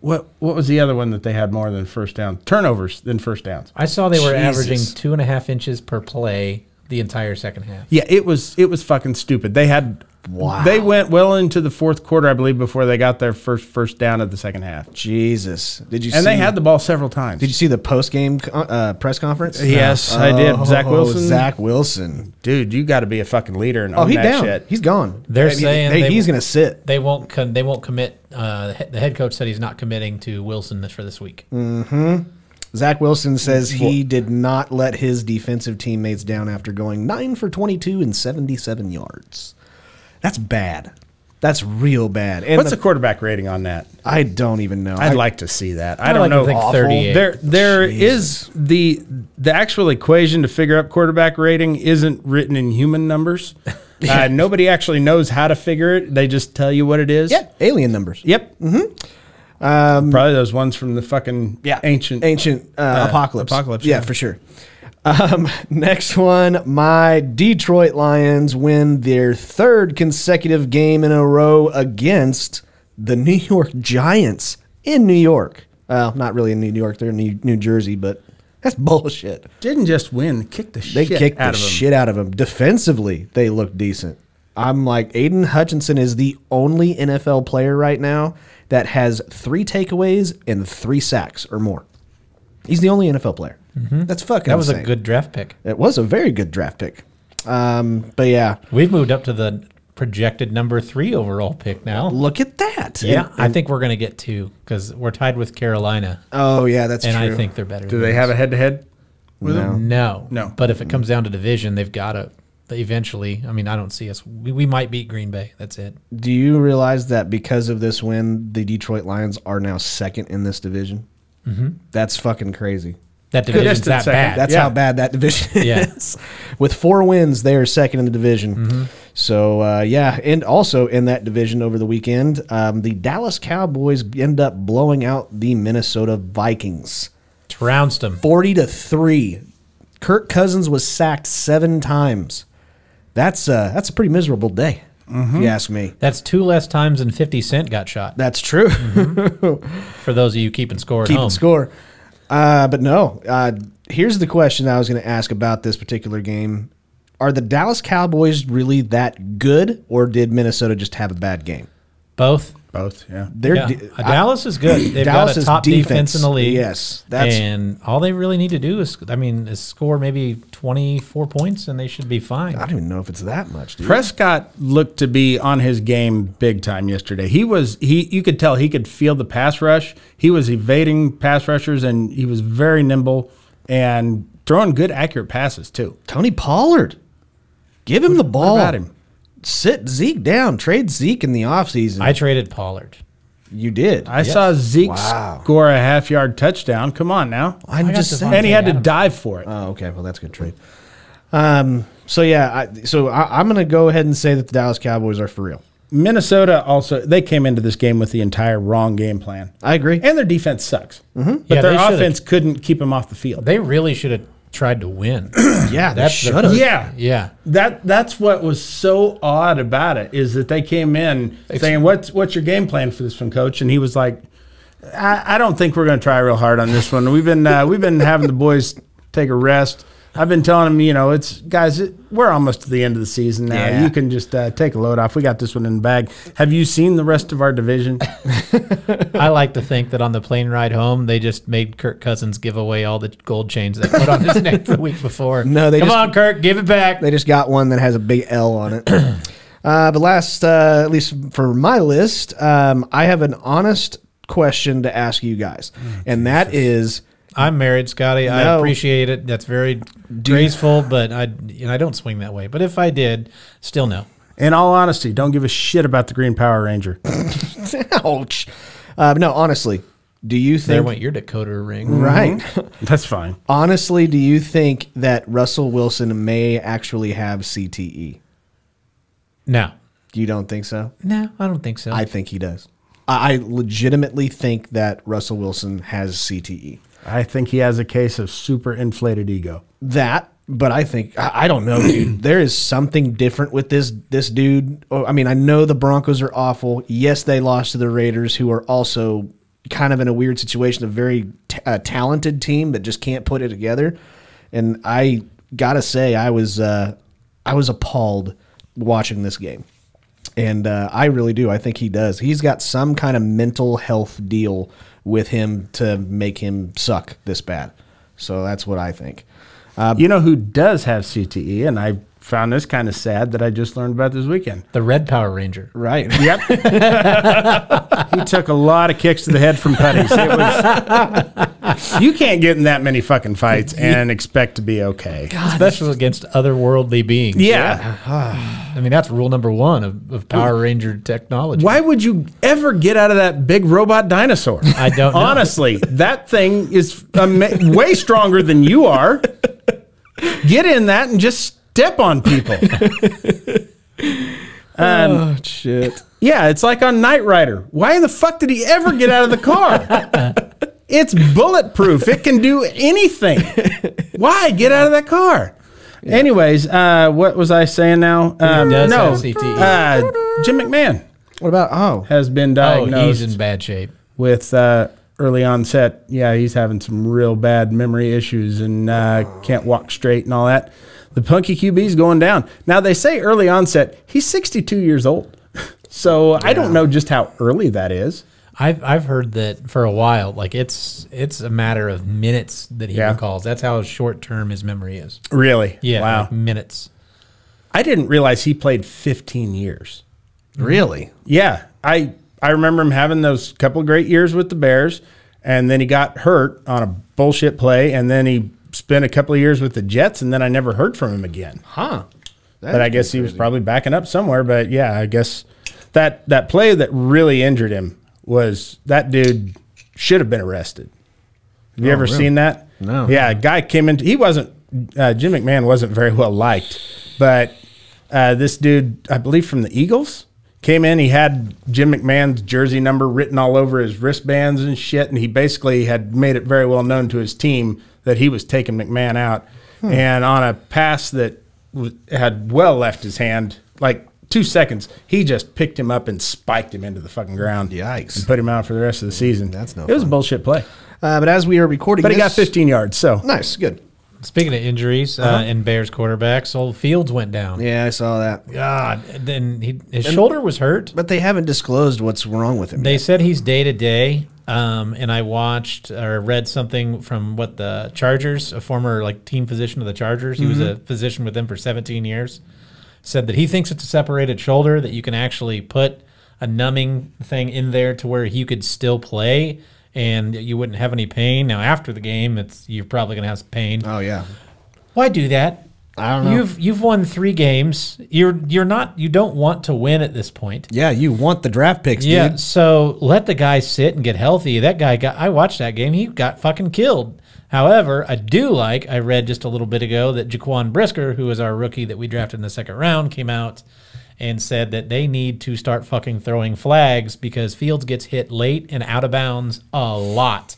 what was the other one that they had more than first down? Turnovers than first downs. I saw they were averaging 2.5 inches per play the entire second half. Yeah, it was fucking stupid. They had They went well into the fourth quarter, I believe, before they got their first down of the second half. Jesus. Did you? And they had the ball several times. Did you see the post-game press conference? Yes, I did. Zach Wilson. Zach Wilson. Dude, you got to be a fucking leader and own that shit. He's gone. They're saying he's going to sit. They won't commit. The head coach said he's not committing to Wilson for this week. Mm-hmm. Zach Wilson says he did not let his defensive teammates down after going 9 for 22 and 77 yards. That's bad. That's real bad. And what's the quarterback rating on that? I don't even know. I'd like to see that. I don't know. I think 38. There is the actual equation to figure out quarterback rating isn't written in human numbers. Nobody actually knows how to figure it. They just tell you what it is. Yeah, alien numbers. Yep. Mm-hmm. Probably those ones from the fucking ancient apocalypse. Yeah, for sure. Next one, my Detroit Lions win their third consecutive game in a row against the New York Giants in New York. Well, not really in New York. They're in New Jersey, but that's bullshit. Didn't just win. Kicked the shit out of them. They kicked the shit out of them. Defensively, they looked decent. I'm like, Aiden Hutchinson is the only NFL player right now that has 3 takeaways and 3 sacks or more. He's the only NFL player. Mm-hmm. That's fucking That was insane. A good draft pick. It was a very good draft pick. But yeah. We've moved up to the projected number 3 overall pick now. Look at that. Yeah. And I think we're going to get 2 because we're tied with Carolina. Oh, yeah, that's true. And I think they're better. Do they have a head-to-head? No. But if it comes down to division, they've got to eventually. I mean, I don't see us. We might beat Green Bay. That's it. Do you realize that because of this win, the Detroit Lions are now 2nd in this division? Mm-hmm. That's fucking crazy. That division's that bad. That's how bad that division is. With 4 wins, they are 2nd in the division. Mm-hmm. So, yeah, and also in that division over the weekend, the Dallas Cowboys end up blowing out the Minnesota Vikings. Trounced them. 40-3. Kirk Cousins was sacked 7 times. That's a pretty miserable day, if you ask me. That's 2 less times than 50 Cent got shot. That's true. For those of you keeping score at home. Keeping score. But no, here's the question I was going to ask about this particular game. Are the Dallas Cowboys really that good, or did Minnesota just have a bad game? Both. Both, yeah. Dallas is good. They've got a top defense in the league. Yes. And all they really need to do is score maybe 24 points, and they should be fine. I don't even know if it's that much, dude. Prescott looked to be on his game big time yesterday. You could tell he could feel the pass rush. He was evading pass rushers, and he was very nimble and throwing good, accurate passes, too. Tony Pollard. Give him the ball. What about him? Sit Zeke down. Trade Zeke in the offseason. I traded Pollard. You did. I saw Zeke score a half-yard touchdown. Come on now. I'm just saying. And he had to dive for it. Oh, okay. Well, that's a good trade. So, yeah. I'm going to go ahead and say that the Dallas Cowboys are for real. Minnesota also, they came into this game with the entire wrong game plan. I agree. And their defense sucks. Mm-hmm. But their offense couldn't keep them off the field. They really should have tried to win. That's what was so odd about it, is that they came in saying, what's your game plan for this one, coach? And he was like, I don't think we're going to try real hard on this one. We've been having the boys take a rest. I've been telling him, you know, it's guys, we're almost to the end of the season now. Yeah. You can just take a load off. We got this one in the bag. Have you seen the rest of our division? I like to think that on the plane ride home, they just made Kirk Cousins give away all the gold chains they put on his neck the week before. No, they come on, Kirk, give it back. They just got one that has a big L on it. But last, at least for my list, I have an honest question to ask you guys, and that is, I'm married, Scotty. No. I appreciate it. That's very graceful, but I don't swing that way. But if I did, still no. In all honesty, don't give a shit about the Green Power Ranger. Ouch. No, honestly, do you think... There went your decoder ring. Right. Mm-hmm. That's fine. Honestly, do you think that Russell Wilson may actually have CTE? No. You don't think so? No, I don't think so. I think he does. I legitimately think that Russell Wilson has CTE. I think he has a case of super inflated ego. That, but I think, I don't know, dude. There is something different with this dude. I mean, I know the Broncos are awful. Yes, they lost to the Raiders, who are also kind of in a weird situation, a very talented team that just can't put it together. And I got to say, I was appalled watching this game. And I really do. I think he does. He's got some kind of mental health deal with him to make him suck this bad. So that's what I think. You know who does have CTE, and I found this kind of sad that I just learned about this weekend? The Red Power Ranger. Right. Yep. He took a lot of kicks to the head from putties. You can't get in that many fucking fights and expect to be okay. God. Especially against otherworldly beings. Yeah. I mean, that's rule number one of Power Ranger technology. Why would you ever get out of that big robot dinosaur? I don't know. Honestly, that thing is way stronger than you are. Get in that and just... step on people. Oh, shit. Yeah, it's like on Knight Rider. Why the fuck did he ever get out of the car? It's bulletproof. It can do anything. Why get out of that car? Yeah. Anyways, what was I saying now? No, Jim McMahon. What about, has been diagnosed. Oh, he's in bad shape. With early onset. Yeah, he's having some real bad memory issues and can't walk straight and all that. The punky QB's going down. Now, they say early onset. He's 62 years old. So yeah. I don't know just how early that is. I've heard that for a while. Like, it's a matter of minutes that he recalls. That's how short-term his memory is. Really? Yeah. Wow. Like minutes. I didn't realize he played 15 years. Really? Yeah. I remember him having those couple of great years with the Bears, and then he got hurt on a bullshit play, and then he... spent a couple of years with the Jets, and then I never heard from him again. Huh. But I guess he was probably backing up somewhere. But, yeah, I guess that play that really injured him was that dude should have been arrested. Have you ever seen that? No. Yeah, a guy came in. He wasn't Jim McMahon wasn't very well liked. But this dude, I believe from the Eagles, came in. He had Jim McMahon's jersey number written all over his wristbands and shit, and he basically had made it very well known to his team that he was taking McMahon out. And on a pass that had well left his hand, like 2 seconds, he just picked him up and spiked him into the fucking ground. Yikes. And put him out for the rest of the season. That's no fun. It was a bullshit play. But as we are recording But he got 15 yards, so. Nice, good. Speaking of injuries and Bears quarterbacks, old Fields went down. Yeah, I saw that. God. And then his shoulder was hurt. But they haven't disclosed what's wrong with him. They said he's day-to-day. And I watched or read something from what the Chargers, a former like team physician of the Chargers, he was a physician with them for 17 years, said that he thinks it's a separated shoulder, that you can actually put a numbing thing in there to where he could still play and you wouldn't have any pain. Now, after the game, you're probably going to have some pain. Oh, yeah. Why do that? I don't know. You've won 3 games. You don't want to win at this point. Yeah, you want the draft picks, dude. Yeah, so let the guy sit and get healthy. That guy I watched that game. He got fucking killed. However, I read just a little bit ago that Jaquan Brisker, who is our rookie that we drafted in the 2nd round, came out and said that they need to start fucking throwing flags because Fields gets hit late and out of bounds a lot.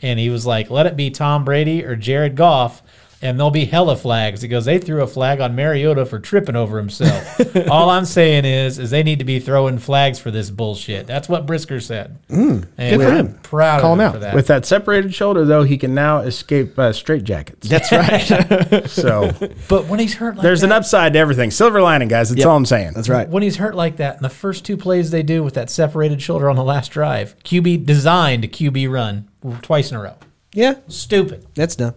And he was like, let it be Tom Brady or Jared Goff. and there'll be hella flags. He goes, they threw a flag on Mariota for tripping over himself. All I'm saying is they need to be throwing flags for this bullshit. That's what Brisker said. And good for him. Proud of him for that. With that separated shoulder, though, he can now escape straitjackets. That's right. So, but when he's hurt like that. There's an upside to everything. Silver lining, guys. That's all I'm saying. That's right. When he's hurt like that, in the first two plays they do with that separated shoulder on the last drive, QB designed a QB run twice in a row. Yeah. Stupid. That's dumb.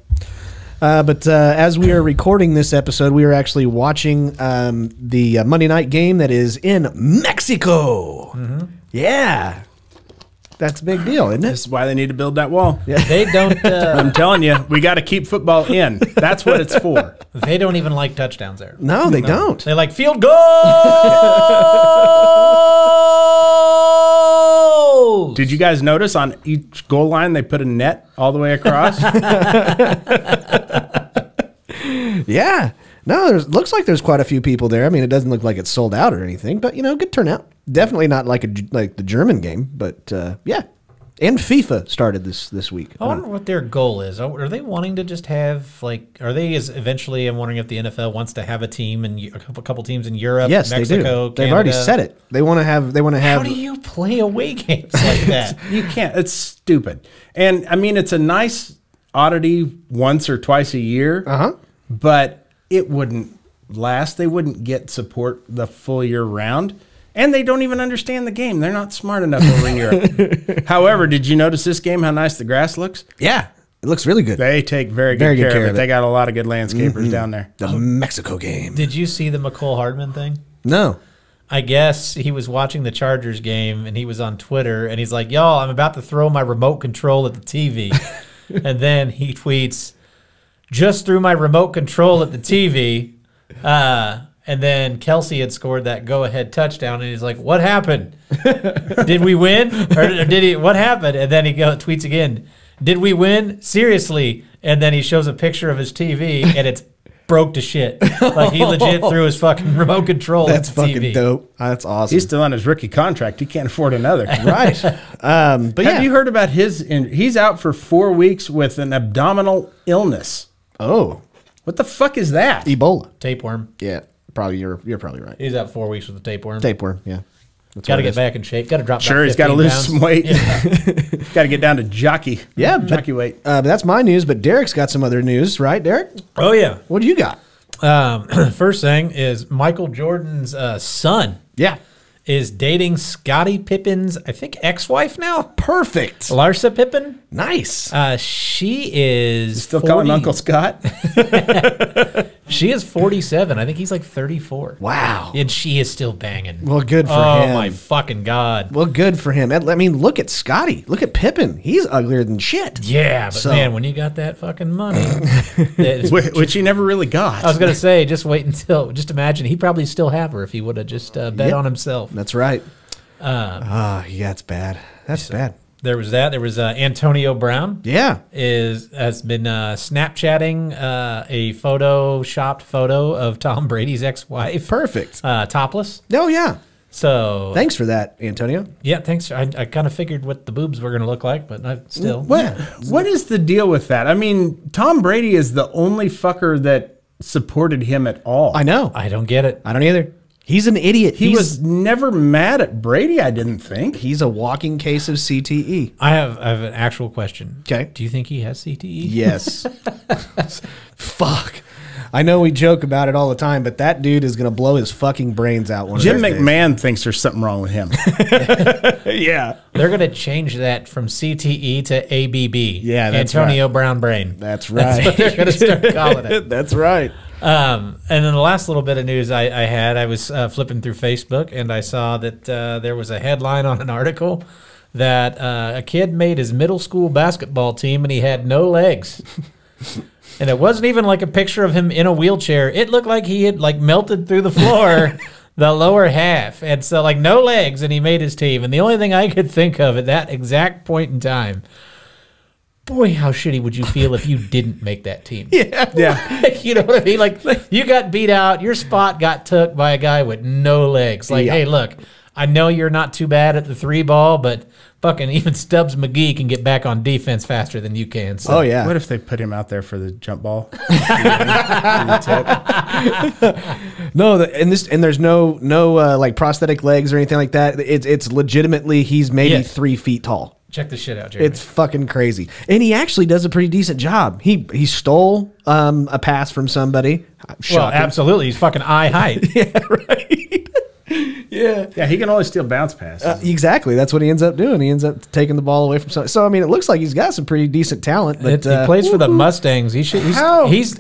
But as we are recording this episode, we are actually watching the Monday night game that is in Mexico. Yeah. That's a big deal, isn't it? That's why they need to build that wall. Yeah. They don't. I'm telling you, we got to keep football in. That's what it's for. They don't even like touchdowns there. No, they don't. They like field goals. Did you guys notice on each goal line they put a net all the way across? Yeah. No, there's looks like there's quite a few people there. I mean, it doesn't look like it's sold out or anything, but, you know, good turnout. Definitely not like the German game, but, yeah. And FIFA started this week. I wonder what their goal is. Are they wanting to just have, like, eventually, I'm wondering if the NFL wants to have a team and a couple teams in Europe, yes, Mexico, Canada. They've already said it. They want to have. How do you play away games like that? You can't. It's stupid. And, I mean, it's a nice oddity once or twice a year. But it wouldn't last. They wouldn't get support the full year round. And they don't even understand the game. They're not smart enough over in Europe. However, did you notice this game, how nice the grass looks? Yeah. It looks really good. They take very good care of it. They got a lot of good landscapers down there. The Mexico game. Did you see the McCole Hardman thing? No. I guess he was watching the Chargers game, and he was on Twitter, and he's like, y'all, I'm about to throw my remote control at the TV. And then he tweets, just threw my remote control at the TV. And then Kelsey had scored that go-ahead touchdown, and he's like, what happened? Did we win? Or did he? What happened? And then he tweets again, did we win? Seriously. And then he shows a picture of his TV, and it's broke to shit. Like, he legit threw his fucking remote control at the TV. That's fucking dope. That's awesome. He's still on his rookie contract. He can't afford another. Right. But have you heard about his injury? He's out for 4 weeks with an abdominal illness. Oh. What the fuck is that? Ebola. Tapeworm. Yeah. Probably you're probably right. He's out 4 weeks with the tapeworm. Tapeworm, yeah. Got to get back in shape. Got to drop. Sure, he's got to lose some weight. Yeah. Got to get down to jockey. Yeah, jockey weight. That's my news. But Derek's got some other news, right, Derek? Oh yeah. What do you got? First thing is Michael Jordan's son. Yeah. Is dating Scottie Pippen's, I think, ex-wife now. Perfect. Larsa Pippen. Nice. She is... You still calling Uncle Scott? She is 47. I think he's like 34. Wow. And she is still banging. Well, good for him. Oh, my fucking God. Well, good for him. I mean, look at Scottie. Look at Pippen. He's uglier than shit. Yeah, but man, when you got that fucking money... which he never really got. I was going to say, just wait until... Just imagine, he probably still have her if he would have just bet on himself. That's right. Yeah, it's bad. That's bad. There was that. There was Antonio Brown. Yeah, has been Snapchatting a photoshopped photo of Tom Brady's ex-wife. Perfect. Topless. Oh yeah. So thanks for that, Antonio. Yeah, thanks. I kind of figured what the boobs were going to look like, but what is the deal with that? I mean, Tom Brady is the only fucker that supported him at all. I know. I don't get it. I don't either. He's an idiot. He was never mad at Brady, I didn't think. He's a walking case of CTE. I have an actual question. Okay. Do you think he has CTE? Yes. Fuck. I know we joke about it all the time, but that dude is going to blow his fucking brains out one of those days. Jim McMahon thinks there's something wrong with him. Yeah. They're going to change that from CTE to ABB. Yeah, that's Antonio Brown Brain. That's right. That's what they're going to start calling it. That's right. And then the last little bit of news I had, I was flipping through Facebook, and I saw that there was a headline on an article that a kid made his middle school basketball team, and he had no legs. And it wasn't even like a picture of him in a wheelchair. It looked like he had like melted through the floor, the lower half. And so like no legs, and he made his team. And the only thing I could think of at that exact point in time, boy, how shitty would you feel if you didn't make that team? Yeah. Yeah. Like, you know what I mean? Like, you got beat out. Your spot got took by a guy with no legs. Like, hey, look, I know you're not too bad at the 3-ball, but fucking even Stubbs McGee can get back on defense faster than you can. So. Oh, yeah. What if they put him out there for the jump ball? No, and there's no like prosthetic legs or anything like that. It's legitimately he's maybe 3 feet tall. Check this shit out, Jeremy. It's fucking crazy. And he actually does a pretty decent job. He stole a pass from somebody. Well, absolutely. He's fucking eye height. Yeah, right. Yeah, he can only steal bounce passes. Exactly. That's what he ends up doing. He ends up taking the ball away from somebody. So, I mean, it looks like he's got some pretty decent talent. But he plays for the Mustangs. He's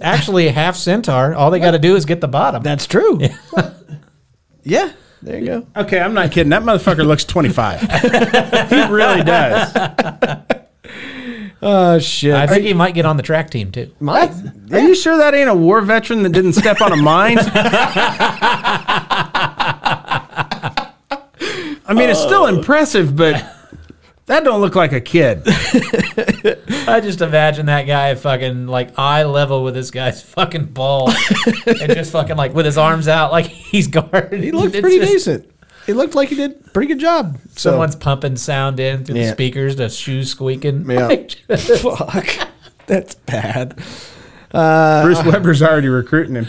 actually half centaur. All they got to do is get the bottom. That's true. Yeah. Yeah. There you go. Okay, I'm not kidding. That motherfucker looks 25. He really does. Oh, shit. I think he might get on the track team, too. Are you sure that ain't a war veteran that didn't step on a mine? I mean, it's still impressive, but that don't look like a kid. I just imagine that guy fucking, like, eye level with this guy's fucking ball. And just fucking, like, with his arms out like he's guarded. He looked pretty decent. He looked like he did a pretty good job. Someone's pumping sound in through the speakers, the shoes squeaking. Yeah. Fuck. That's bad. Bruce Weber's already recruiting him.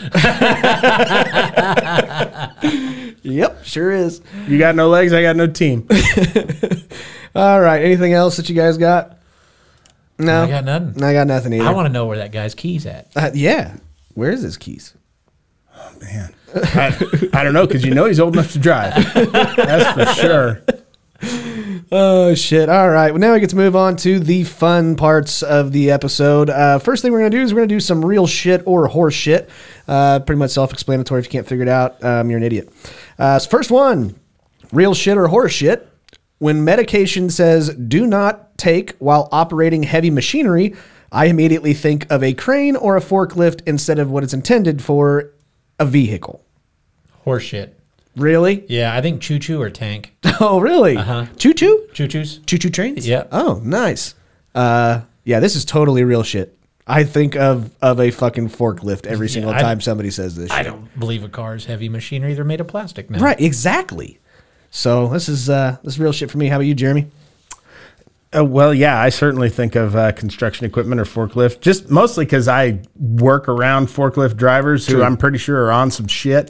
Yep, sure is. You got no legs, I got no team. All right, anything else that you guys got? No. I got nothing. I got nothing either. I want to know where that guy's keys at. Yeah. Where is his keys? Oh, man. I don't know, because you know he's old enough to drive. That's for sure. Oh, shit. All right. Well, now we get to move on to the fun parts of the episode. First thing we're going to do is we're going to do some real shit or horse shit. Pretty much self-explanatory. If you can't figure it out, you're an idiot. So first one, real shit or horse shit. When medication says do not take while operating heavy machinery, I immediately think of a crane or a forklift instead of what it's intended for, a vehicle. Horse shit. Really? Yeah, I think choo-choo or tank. Oh, really? Uh-huh. Choo-choo? Choo-choos. Choo-choo trains? Yeah. Oh, nice. Yeah, this is totally real shit. I think of a fucking forklift every single time somebody says this shit. I don't believe a car is heavy machinery. They're made of plastic now. Right, exactly. So this is real shit for me. How about you, Jeremy? Well, yeah, I certainly think of construction equipment or forklift, just mostly because I work around forklift drivers who I'm pretty sure are on some shit.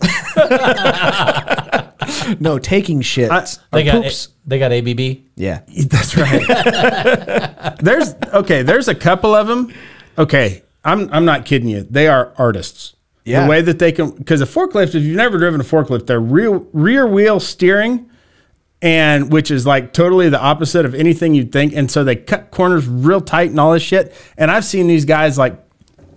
No, taking shit. They got ABB. Yeah, that's right. There's a couple of them. Okay, I'm not kidding you. They are artists. Yeah. The way that they can, because a forklift, if you've never driven a forklift, they're rear wheel steering. And which is like totally the opposite of anything you'd think. And so they cut corners real tight and all this shit. And I've seen these guys like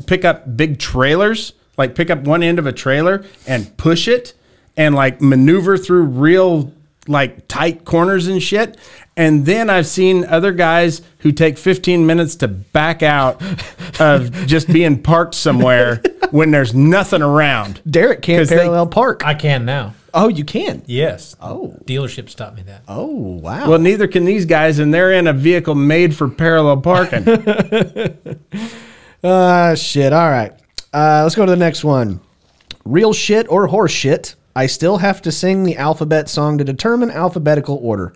pick up big trailers, like pick up one end of a trailer and push it and like maneuver through real like tight corners and shit. And then I've seen other guys who take 15 minutes to back out of just being parked somewhere when there's nothing around. Derek can't parallel park. I can now. Oh, you can? Yes. Oh. Dealerships taught me that. Oh, wow. Well, neither can these guys, and they're in a vehicle made for parallel parking. Shit. All right. Let's go to the next one. Real shit or horse shit. I still have to sing the alphabet song to determine alphabetical order.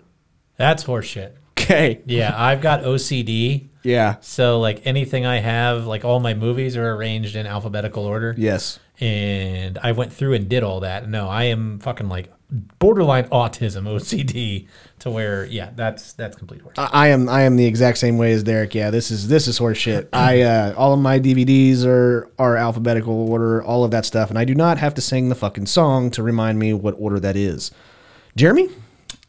That's horse shit. Okay. Yeah, I've got OCD. Yeah. So, like, anything I have, like, all my movies are arranged in alphabetical order. Yes. And I went through and did all that. No, I am fucking like borderline autism, OCD, to where that's complete horse. I am the exact same way as Derek. Yeah, this is horse shit. All of my DVDs are alphabetical order, all of that stuff, and I do not have to sing the fucking song to remind me what order that is. Jeremy?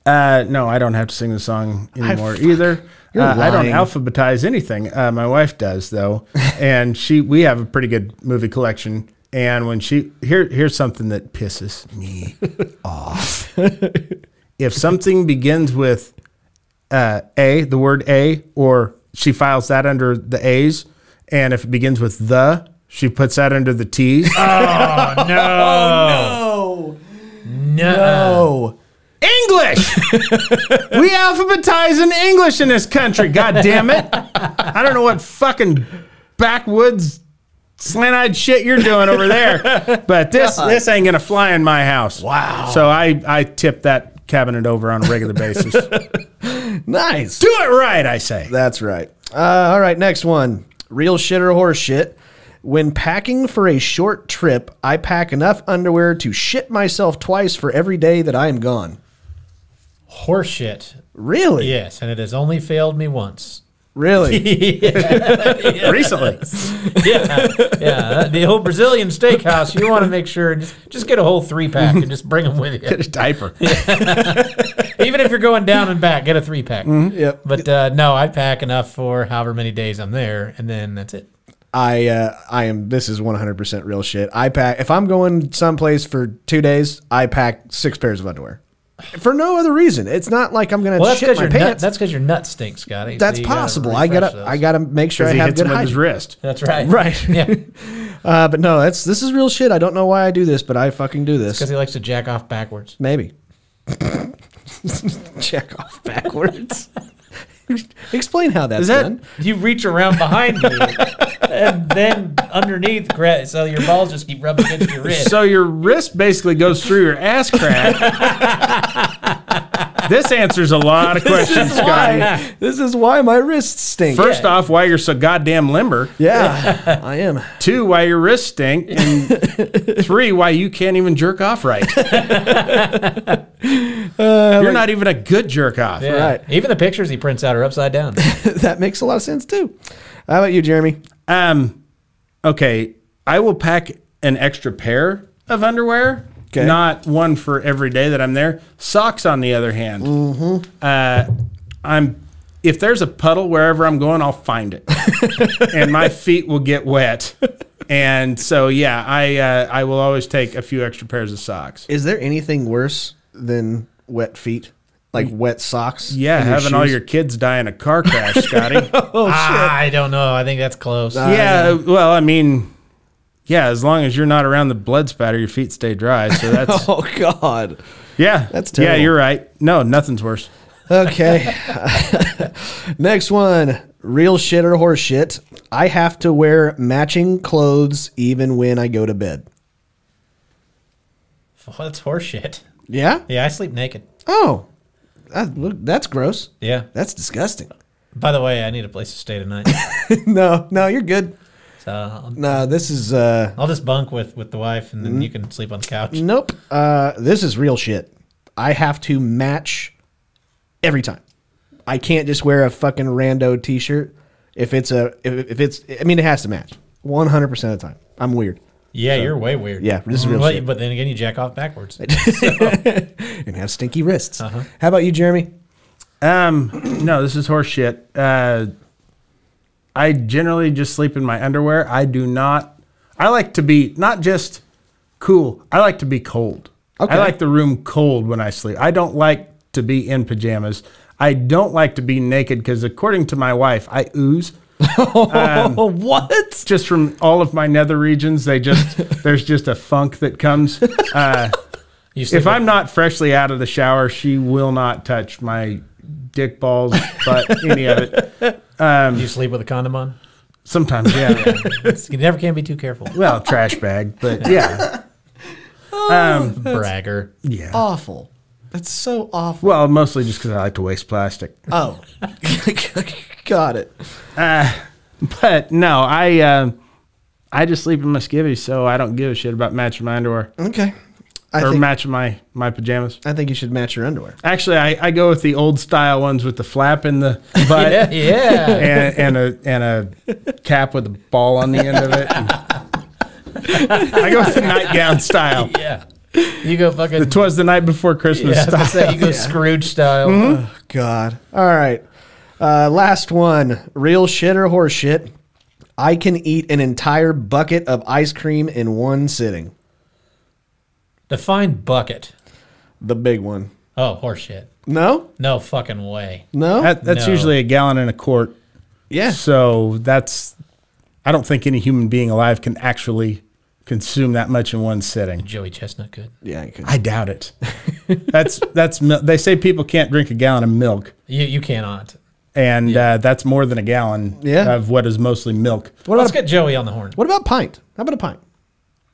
No, I don't have to sing the song anymore either. I don't alphabetize anything. My wife does though, and we have a pretty good movie collection. And when here's something that pisses me off. If something begins with the word A, or she files that under the A's, and if it begins with the, she puts that under the T's. Oh, no. Oh, no. English. We alphabetize in English in this country. God damn it. I don't know what fucking backwoods slant-eyed shit you're doing over there, but this ain't gonna fly in my house. Wow. So I tipped that cabinet over on a regular basis. Nice. Do it right, I say. That's right. All right, next one. Real shit or horse shit. When packing for a short trip, I pack enough underwear to shit myself twice for every day that I am gone. Horse shit. Really? Yes, and it has only failed me once. Really? Yeah. Recently. Yeah. Yeah. The old Brazilian steakhouse, you want to make sure, just get a whole 3-pack and just bring them with you. Get a diaper. Yeah. Even if you're going down and back, get a 3-pack. Mm-hmm. Yep. But no, I pack enough for however many days I'm there, and then that's it. This is 100% real shit. I pack, if I'm going someplace for 2 days, I pack 6 pairs of underwear. For no other reason. It's not like I'm going to shit my pants. That's because your nut stinks, Scotty. That's possible. I gotta make sure I have good hygiene. He hits him with his wrist. That's right. Right. Yeah. But no, this is real shit. I don't know why I do this, but I fucking do this. Because he likes to jack off backwards. Maybe. Jack off backwards. Explain how that's done. You reach around behind you, and then underneath, so your balls just keep rubbing against your wrist. So your wrist basically goes through your ass crack. This answers a lot of questions, Scotty. This is why my wrists stink. First off, why you're so goddamn limber. Yeah, I am. 2, why your wrists stink. And 3, why you can't even jerk off right. You're like, not even a good jerk off. Yeah. Right. Even the pictures he prints out are upside down. That makes a lot of sense too. How about you, Jeremy? Okay, I will pack an extra pair of underwear. Okay. Not one for every day that I'm there. Socks, on the other hand, if there's a puddle wherever I'm going, I'll find it, and my feet will get wet. And so yeah, I will always take a few extra pairs of socks. Is there anything worse than wet feet? Like wet socks? Yeah, having all your kids die in a car crash, Scotty. Oh, shit. I don't know. I think that's close. Yeah, well, I mean, yeah, as long as you're not around the blood spatter, your feet stay dry. So that's... Oh, God. Yeah. That's terrible. Yeah, you're right. No, nothing's worse. Okay. Next one. Real shit or horse shit. I have to wear matching clothes even when I go to bed. Well, that's horse shit. Yeah? Yeah, I sleep naked. Oh. Look, that's gross. Yeah. That's disgusting. By the way, I need a place to stay tonight. No, you're good. So this is... I'll just bunk with the wife, and then you can sleep on the couch. Nope. This is real shit. I have to match every time. I can't just wear a fucking rando T-shirt. I mean, it has to match. 100% of the time. I'm weird. Yeah, so, you're way weird. Yeah, this is real shit. But then again, you jack off backwards. And have stinky wrists. Uh-huh. How about you, Jeremy? No, this is horse shit. I generally just sleep in my underwear. I like to be not just cool. I like to be cold. Okay. I like the room cold when I sleep. I don't like to be in pajamas. I don't like to be naked because according to my wife, I ooze. What? Just from all of my nether regions, there's just a funk that comes. If I'm not freshly out of the shower, she will not touch my dick, balls, butt, any of it. Do you sleep with a condom on? Sometimes, yeah. You never can be too careful. Well, trash bag, but yeah. Bragger. Yeah. Awful. That's so awful. Well, mostly just because I like to waste plastic. Oh. Got it. But no, I just sleep in my skivvies, so I don't give a shit about matching my underwear. Okay. Matching my pajamas. I think you should match your underwear. Actually, I go with the old style ones with the flap in the butt. Yeah. Yeah. And a cap with a ball on the end of it. I go with the nightgown style. Yeah. You go fucking... It was the night before Christmas style. Say, you go Scrooge style. Mm-hmm. Oh, God. All right. Last one. Real shit or horse shit. I can eat an entire bucket of ice cream in one sitting. Define bucket. The big one. Oh, horse shit. No? No fucking way. No? That's usually a gallon and a quart. Yeah. So that's... I don't think any human being alive can actually... consume that much in one sitting. Joey Chestnut could. Yeah, he could. I doubt it. that's they say people can't drink a gallon of milk. You cannot. And that's more than a gallon of what is mostly milk. Let's get Joey on the horn. What about a pint? How about a pint?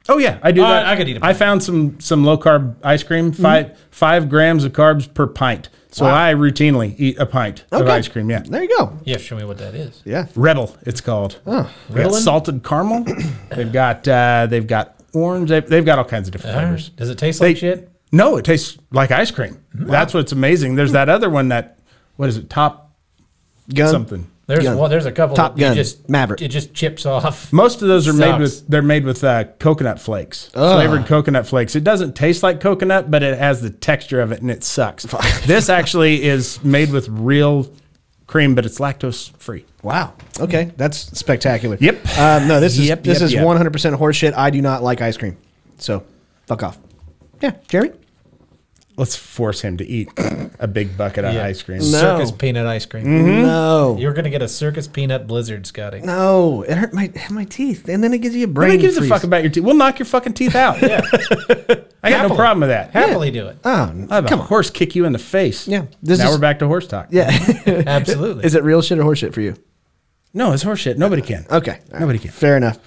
Oh yeah, I do that. I could eat a pint. I found some low carb ice cream. Five grams of carbs per pint. So I routinely eat a pint of ice cream. Yeah, there you go. Yeah, show me what that is. Yeah, Rebel. It's called. Oh, got salted caramel. They've got orange. They've got all kinds of different flavors. Does it taste like shit? No, it tastes like ice cream. Wow. That's what's amazing. There's that other one that, what is it? Top Gun something. There's a couple. Top Gun, Maverick. It just chips off. Most of those are made with coconut flakes, flavored coconut flakes. It doesn't taste like coconut, but it has the texture of it, and it sucks. This actually is made with real cream, but it's lactose free. Wow. Okay, that's spectacular. Yep. No, this is this is 100% horseshit. I do not like ice cream, so fuck off. Yeah, Jeremy. Let's force him to eat a big bucket of ice cream. No. Circus peanut ice cream. Mm-hmm. No. You're going to get a circus peanut blizzard, Scotty. No. It hurt my teeth. And then it gives you a brain freeze. Nobody gives a fuck about your teeth. We'll knock your fucking teeth out. Yeah. I got no problem with that. Happily do it. Oh, I'll have a horse kick you in the face. Yeah. Now we're back to horse talk. Yeah. Absolutely. Is it real shit or horse shit for you? No, it's horse shit. Nobody can. Okay. Nobody can. Fair enough.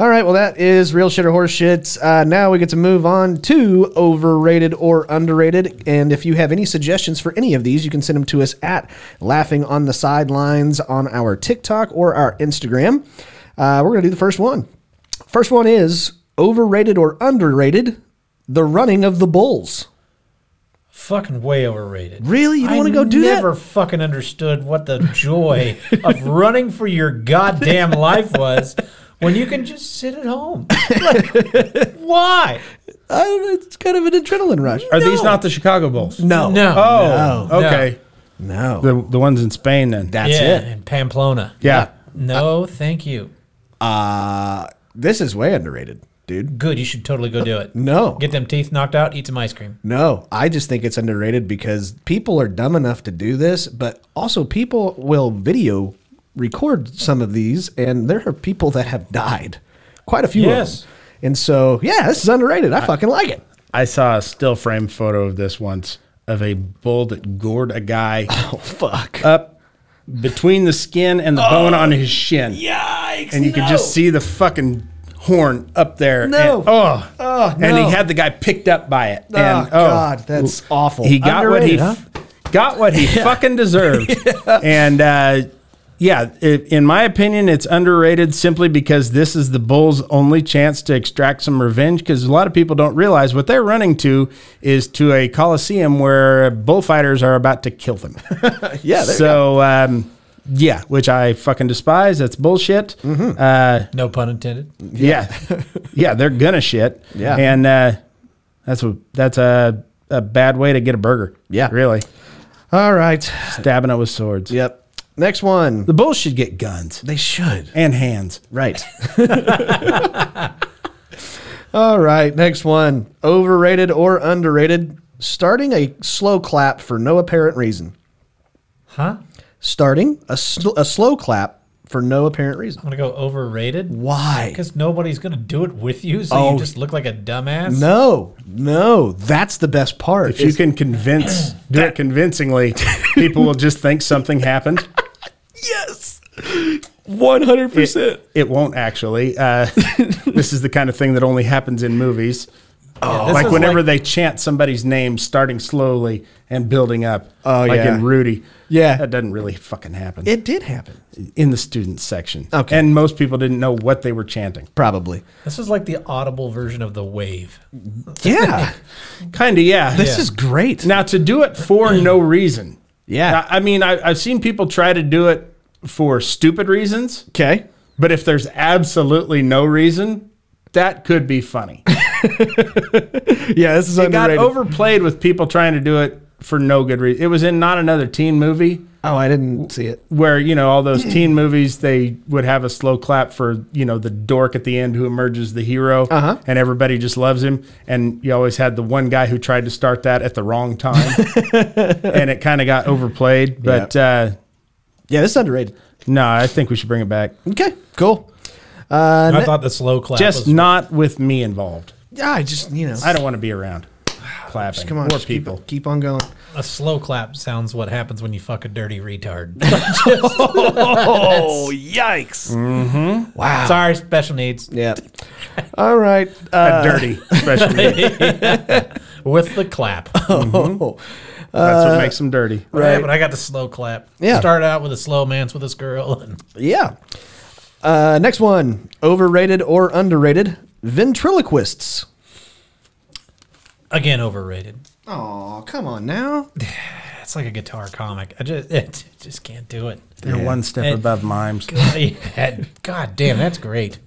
All right, well, that is Real Shit or Horse Shit. Now we get to move on to Overrated or Underrated. And if you have any suggestions for any of these, you can send them to us at Laughing on the Sidelines on our TikTok or our Instagram. We're going to do the first one. First one is Overrated or Underrated, the running of the Bulls. Fucking way overrated. Really? You don't want to go do that? I never fucking understood what the joy of running for your goddamn life was. When you can just sit at home. Like, why? I don't know. It's kind of an adrenaline rush. Are these not the Chicago Bulls? No. No. Oh, no. Okay. No. The ones in Spain, then. That's it. In Pamplona. Yeah. No, thank you. This is way underrated, dude. Good. You should totally go do it. No. Get them teeth knocked out, eat some ice cream. No. I just think it's underrated because people are dumb enough to do this, but also people will video record some of these, and there are people that have died, quite a few of them. And so, yeah, this is underrated. I fucking like it. I saw a still frame photo of this once of a bull that gored a guy up between the skin and the bone on his shin. Yikes. And you could just see the fucking horn up there. No. And, and he had the guy picked up by it. Oh, and, God, that's awful. He got underrated, what he fucking deserved. And, yeah, in my opinion, it's underrated simply because this is the Bulls' only chance to extract some revenge, because a lot of people don't realize what they're running to is to a coliseum where bullfighters are about to kill them. Yeah. So, yeah, which I fucking despise. That's bullshit. Mm-hmm. No pun intended. Yeah. Yeah, they're gonna shit. Yeah. And that's a bad way to get a burger. Yeah. Really. All right. Stabbing it with swords. Yep. Next one. The Bulls should get guns. They should. And hands. Right. All right. Next one. Overrated or underrated, starting a slow clap for no apparent reason. Huh? Starting a slow clap for no apparent reason. I'm going to go overrated. Why? Because nobody's going to do it with you, so you just look like a dumbass. No. No. That's the best part. If you can convince, do it convincingly, people will just think something happened. Yes, 100%. It won't actually. This is the kind of thing that only happens in movies. Oh, yeah, like whenever they chant somebody's name, starting slowly and building up. Oh, like in Rudy. Yeah, that doesn't really fucking happen. It did happen in the student section. Okay, and most people didn't know what they were chanting. Probably. This is like the audible version of the wave. Yeah, kind of. Yeah, this is great. Now to do it for no reason. Yeah. Now, I mean, I've seen people try to do it for stupid reasons. Okay. But if there's absolutely no reason, that could be funny. Yeah, this is underrated. It got overplayed with people trying to do it for no good reason. It was in Not Another Teen Movie. Oh, I didn't see it. Where, you know, all those teen movies, they would have a slow clap for, you know, the dork at the end who emerges the hero, and everybody just loves him. And you always had the one guy who tried to start that at the wrong time, and it kind of got overplayed. But yeah, this is underrated. No, I think we should bring it back. Okay, cool. I thought the slow clap was just not with me involved. Yeah, I just, you know, I don't want to be around. clapping. Come on, keep on going. A slow clap sounds what happens when you fuck a dirty retard. Oh, yikes. Mm-hmm. Wow. Sorry, special needs. Yeah. All right. A dirty special needs. With the clap. Mm-hmm. Oh. That's what makes them dirty. Right. Yeah, but I got the slow clap. Yeah. Start out with a slow man's with this girl. And yeah. Next one. Overrated or underrated? Ventriloquists. Again, overrated. Oh, come on now. It's like a guitar comic. I just can't do it. They're one step above mimes. God damn, that's great.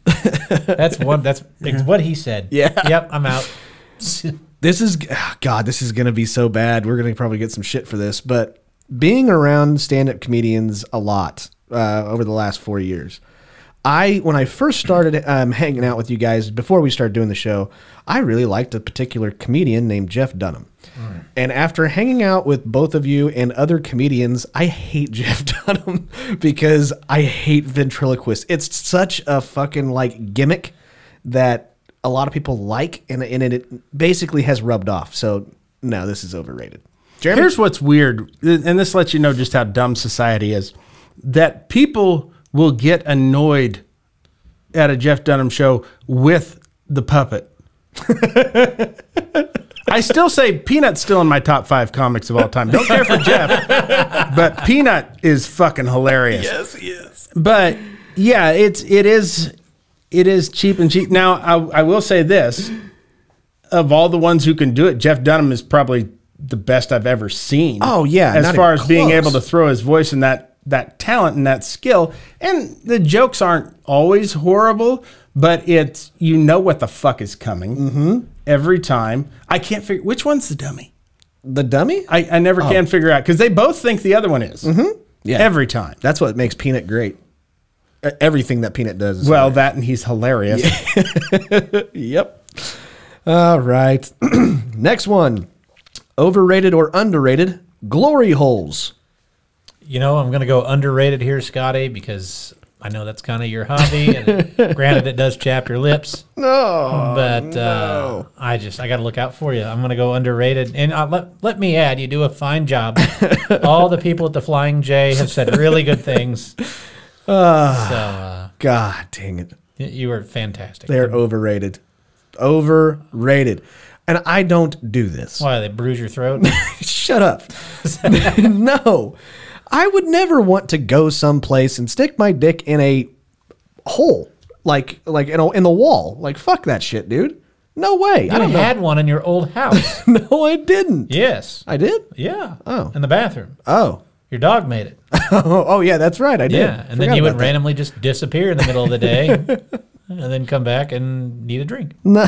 That's what he said. Yeah. Yep, I'm out. This is, God, this is going to be so bad. We're going to probably get some shit for this, but being around stand-up comedians a lot over the last 4 years, when I first started hanging out with you guys, before we started doing the show, I really liked a particular comedian named Jeff Dunham. Mm. And after hanging out with both of you and other comedians, I hate Jeff Dunham because I hate ventriloquists. It's such a fucking like gimmick that a lot of people like, and it basically has rubbed off. So, no, this is overrated. Jeremy? Here's what's weird, and this lets you know just how dumb society is, that people will get annoyed at a Jeff Dunham show with the puppet. I still say Peanut's still in my top 5 comics of all time. Don't care for Jeff, but Peanut is fucking hilarious. Yes, he is. But yeah, it is cheap and cheap. Now I will say this: of all the ones who can do it, Jeff Dunham is probably the best I've ever seen. Oh yeah, as far as being able to throw his voice in that talent and that skill, and the jokes aren't always horrible, but it's, you know what the fuck is coming. Mm-hmm. Every time. I can't figure which one's the dummy. The dummy? I never can figure out because they both think the other one is. Mm-hmm. Yeah. Every time. That's what makes Peanut great. Everything that Peanut does is well, hilarious. That and he's hilarious. Yeah. Yep. All right. Next one. Overrated or underrated? Glory holes. You know, I'm going to go underrated here, Scotty, because I know that's kind of your hobby, and granted, it does chap your lips. No, but I got to look out for you. I'm going to go underrated, and let me add, you do a fine job. All the people at the Flying J have said really good things. God dang it! You were fantastic. They're overrated, and I don't do this. Why, they bruise your throat? Shut up! No. I would never want to go someplace and stick my dick in a hole, like in the wall. Like, fuck that shit, dude. No way. You had one in your old house. No, I didn't. Yes. I did? Yeah. Oh. In the bathroom. Oh. Your dog made it. Oh, yeah, that's right. I did. Yeah, and then you would randomly just disappear in the middle of the day and then come back and need a drink. No.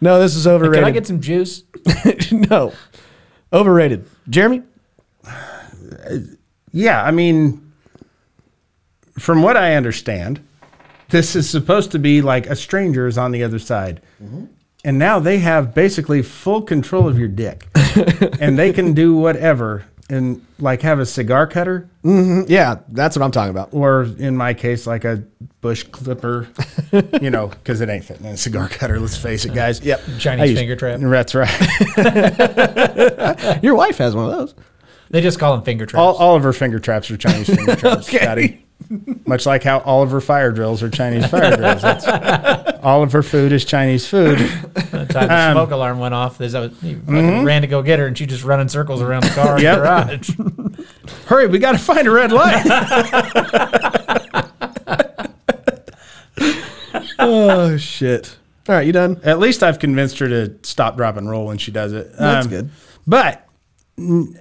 No, this is overrated. Can I get some juice? No. Overrated. Jeremy? Yeah, I mean, from what I understand, this is supposed to be like a stranger is on the other side. Mm-hmm. And now they have basically full control of your dick. And they can do whatever and like have a cigar cutter. Mm-hmm. Yeah, that's what I'm talking about. Or in my case, like a bush clipper, you know, because it ain't fitting in a cigar cutter. Let's face it, guys. Yep. Chinese finger trap. That's right. Your wife has one of those. They just call them finger traps. All of her finger traps are Chinese finger traps, okay. Scotty. Much like how all of her fire drills are Chinese fire drills. All of her food is Chinese food. That time the smoke alarm went off, I ran to go get her, and she just running circles around the car in the garage. Hurry, we got to find a red light. Oh, shit. All right, you done? At least I've convinced her to stop, drop, and roll when she does it. That's good. But...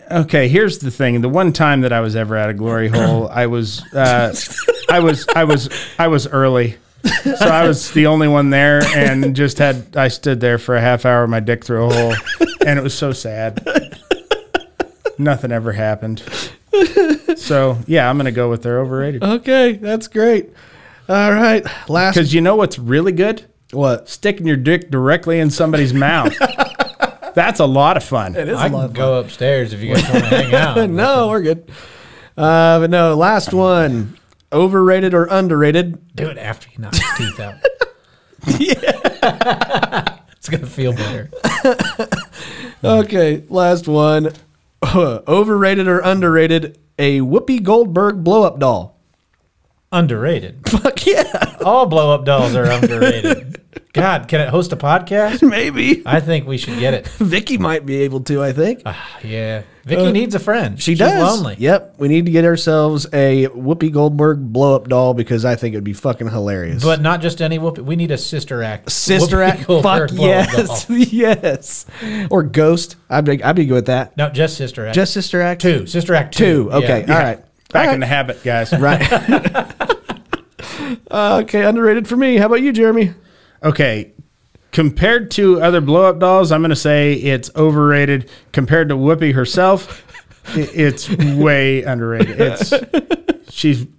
okay, here's the thing. The one time that I was ever at a glory hole, I was early, so I was the only one there, and I stood there for a half hour, my dick through a hole, and it was so sad. Nothing ever happened. So yeah, I'm gonna go with they're overrated. Okay, that's great. All right, last, because you know what's really good? What? Sticking your dick directly in somebody's mouth. That's a lot of fun. It is a lot of fun. I can go upstairs if you guys want to hang out. No, we're good. But no, last one. Overrated or underrated? Do it after you knock your teeth out. Yeah. It's going to feel better. Okay, last one. Overrated or underrated? A Whoopi Goldberg blow-up doll. Underrated. Fuck yeah. All blow-up dolls are underrated. God, can it host a podcast? Maybe. I think we should get it. Vicky might be able to, I think. Yeah. Vicky needs a friend. She's does. Lonely. Yep. We need to get ourselves a Whoopi Goldberg blow-up doll because I think it would be fucking hilarious. But not just any Whoopi. We need a sister act. Sister act? Fuck yes. Yes. Or ghost. I'd be good with that. No, just sister act. Just sister act? Two. Sister act two. Okay. Yeah. All right. Back in the habit, guys. Right. Okay, underrated for me. How about you, Jeremy? Okay, compared to other blow-up dolls, I'm going to say it's overrated. Compared to Whoopi herself, it's way underrated.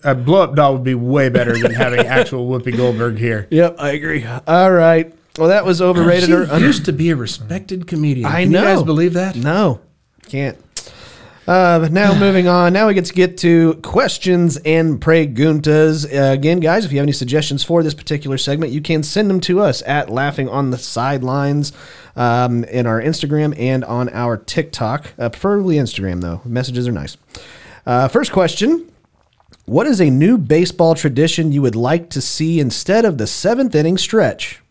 A blow-up doll would be way better than having actual Whoopi Goldberg here. Yep, I agree. All right. Well, that was overrated. She used to be a respected comedian. I know. Can you guys believe that? No, can't. But now moving on. Now we get to questions and preguntas. Again, guys, if you have any suggestions for this particular segment, you can send them to us at Laughing on the Sidelines in our Instagram and on our TikTok. Preferably Instagram, though. Messages are nice. First question. What is a new baseball tradition you would like to see instead of the 7th inning stretch?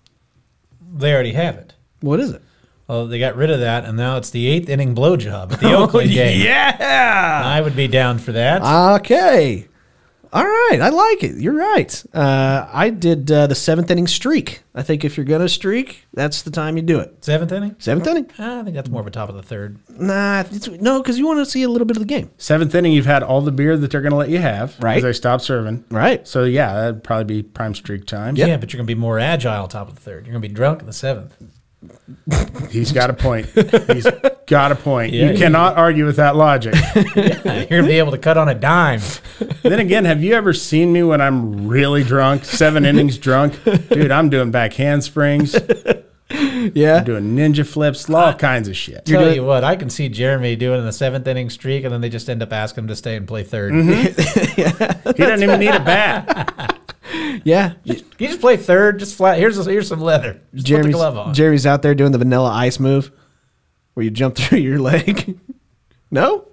They already have it. What is it? Well, they got rid of that, and now it's the 8th inning blowjob at the Oakland game. Yeah! I would be down for that. Okay. All right. I like it. You're right. I did the 7th inning streak. I think if you're going to streak, that's the time you do it. 7th inning? 7th inning. I think that's more of a top of the 3rd. Nah. No, because you want to see a little bit of the game. 7th inning, you've had all the beer that they're going to let you have. Right. Because they stopped serving. Right. So, yeah, that'd probably be prime streak time. Yep. Yeah, but you're going to be more agile top of the 3rd. You're going to be drunk in the 7th. He's got a point. He's got a point. Yeah, you cannot argue with that logic. Yeah, you're gonna be able to cut on a dime. Then again, have you ever seen me when I'm really drunk? 7 innings drunk, dude. I'm doing back handsprings. Yeah, I'm doing ninja flips, all kinds of shit. Tell you what, I can see Jeremy doing the 7th inning streak, and then they just end up asking him to stay and play 3rd. Mm-hmm. Yeah, he doesn't even need a bat. Yeah, you just play 3rd, just flat. Here's some leather. Just put the glove on. Jerry's out there doing the Vanilla Ice move, where you jump through your leg. No,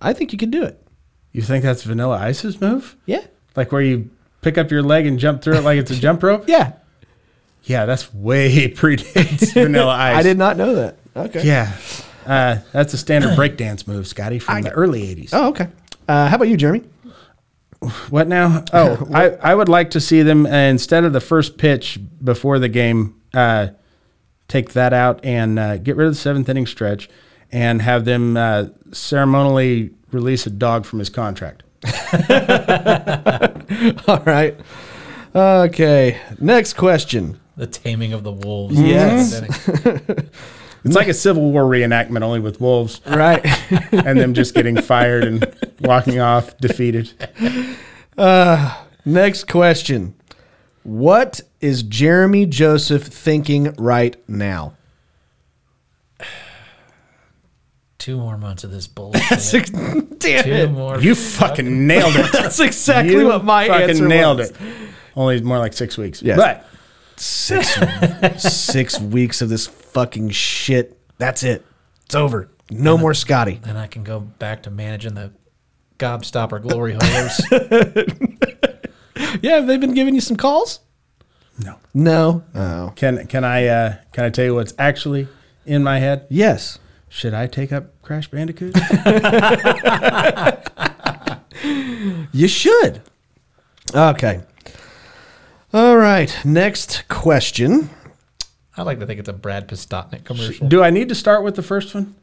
I think you can do it. You think that's Vanilla Ice's move? Yeah, like where you pick up your leg and jump through it like it's a jump rope. Yeah, yeah, that's way predates Vanilla Ice. I did not know that. Okay, yeah, that's a standard breakdance move, Scotty, from the early '80s. Oh, okay. How about you, Jeremy? What now? Oh, I would like to see them instead of the first pitch before the game, take that out and get rid of the 7th inning stretch and have them ceremonially release a dog from his contract. All right. Okay. Next question. The taming of the wolves. Yes. It's like a Civil War reenactment, only with wolves. Right. And them just getting fired and walking off, defeated. Next question. What is Jeremy Joseph thinking right now? 2 more months of this bullshit. Damn it. You fucking nailed it. That's exactly what my answer was. You fucking nailed it. Only more like 6 weeks. Yes. But. Six weeks of this fucking shit. That's it. It's over. No more Scotty. Then I can go back to managing the Gobstopper glory holders. Yeah, have they been giving you some calls? No. No. Oh. Can I tell you what's actually in my head? Yes. Should I take up Crash Bandicoot? You should. Okay. All right, next question. I like to think it's a Brad Pistotnik commercial. Do I need to start with the first one?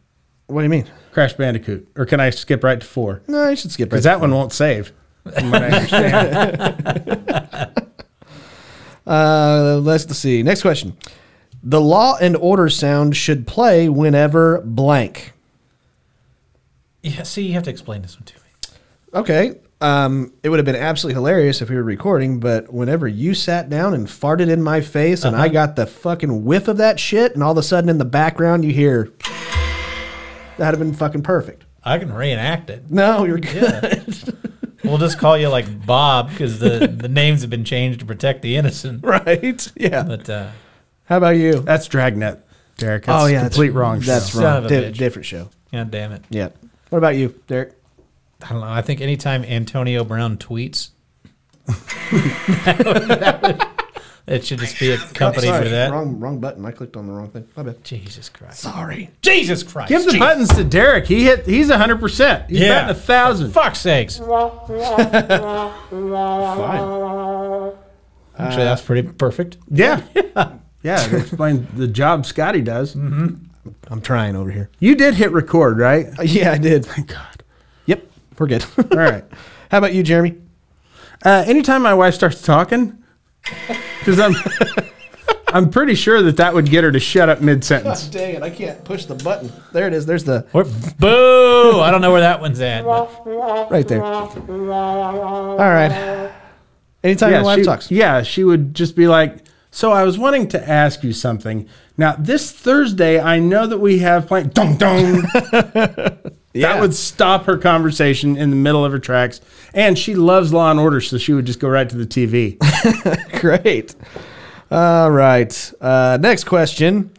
What do you mean? Crash Bandicoot. Or can I skip right to 4? No, you should skip right to 4. Because that one won't save. From what I understand. Let's see. Next question. The Law and Order sound should play whenever blank. Yeah, see, you have to explain this one to me. Okay. It would have been absolutely hilarious if we were recording, but whenever you sat down and farted in my face and I got the fucking whiff of that shit and all of a sudden in the background you hear, that'd have been fucking perfect. I can reenact it. No, you're good. Yeah. We'll just call you like Bob because the names have been changed to protect the innocent. Right. Yeah. But, how about you? That's Dragnet. Derek. That's complete wrong show. That's wrong. Different show. God damn it. Yeah. What about you, Derek? I don't know. I think anytime Antonio Brown tweets, it should just be accompanied with that. Wrong button. I clicked on the wrong thing. My bad. Jesus Christ. Sorry. Jesus Christ. Give the buttons to Derek. He's 100%. He's batting 1,000. For fuck's sakes. Fine. Actually, that's pretty perfect. Yeah. Yeah. To explain the job Scotty does. Mm-hmm. I'm trying over here. You did hit record, right? Yeah, I did. Thank God. Yep. We're good. All right. How about you, Jeremy? Anytime my wife starts talking, because I'm pretty sure that would get her to shut up mid-sentence. God dang it. I can't push the button. There it is. There's the... Boo! I don't know where that one's at. Right there. All right. Anytime your wife talks. Yeah, she would just be like, so I was wanting to ask you something. Now, this Thursday, I know that we have planned... Dong-dong! That would stop her conversation in the middle of her tracks. And she loves Law & Order, so she would just go right to the TV. Great. All right. Next question.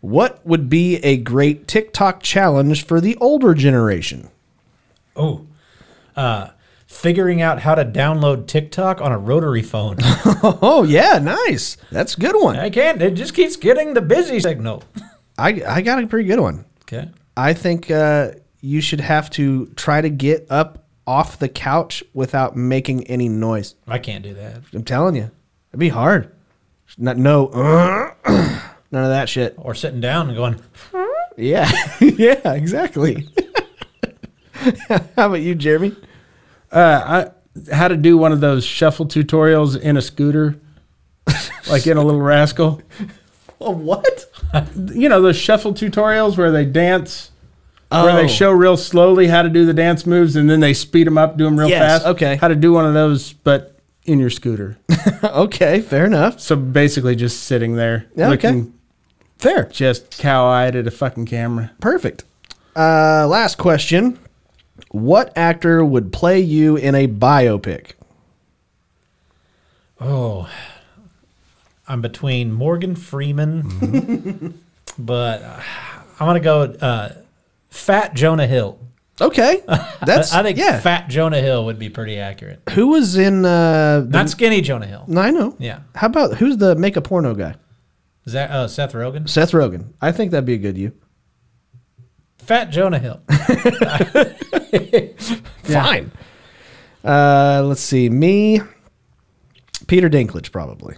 What would be a great TikTok challenge for the older generation? Oh, figuring out how to download TikTok on a rotary phone. Oh, yeah, nice. That's a good one. I can't. It just keeps getting the busy signal. I got a pretty good one. Okay. I think you should have to try to get up off the couch without making any noise. I can't do that. I'm telling you. It'd be hard. None of that shit. Or sitting down and going, yeah. Yeah, exactly. How about you, Jeremy? How to do one of those shuffle tutorials in a scooter, like in a Little Rascal. A what? You know, those shuffle tutorials where they dance, where they show real slowly how to do the dance moves, and then they speed them up, do them real fast. Okay. How to do one of those, but in your scooter. Okay, fair enough. So basically just sitting there. Yeah, looking fair. Just cow-eyed at a fucking camera. Perfect. Last question. What actor would play you in a biopic? Oh, I'm between Morgan Freeman, but I'm going to go Fat Jonah Hill. Okay. That's, I think Fat Jonah Hill would be pretty accurate. Who was in... not Skinny Jonah Hill. No, I know. Yeah. How about, who's the Make a Porno guy? Is that Seth Rogen? Seth Rogen. I think that'd be a good you. Fat Jonah Hill. Fine. Let's see. Me, Peter Dinklage, probably.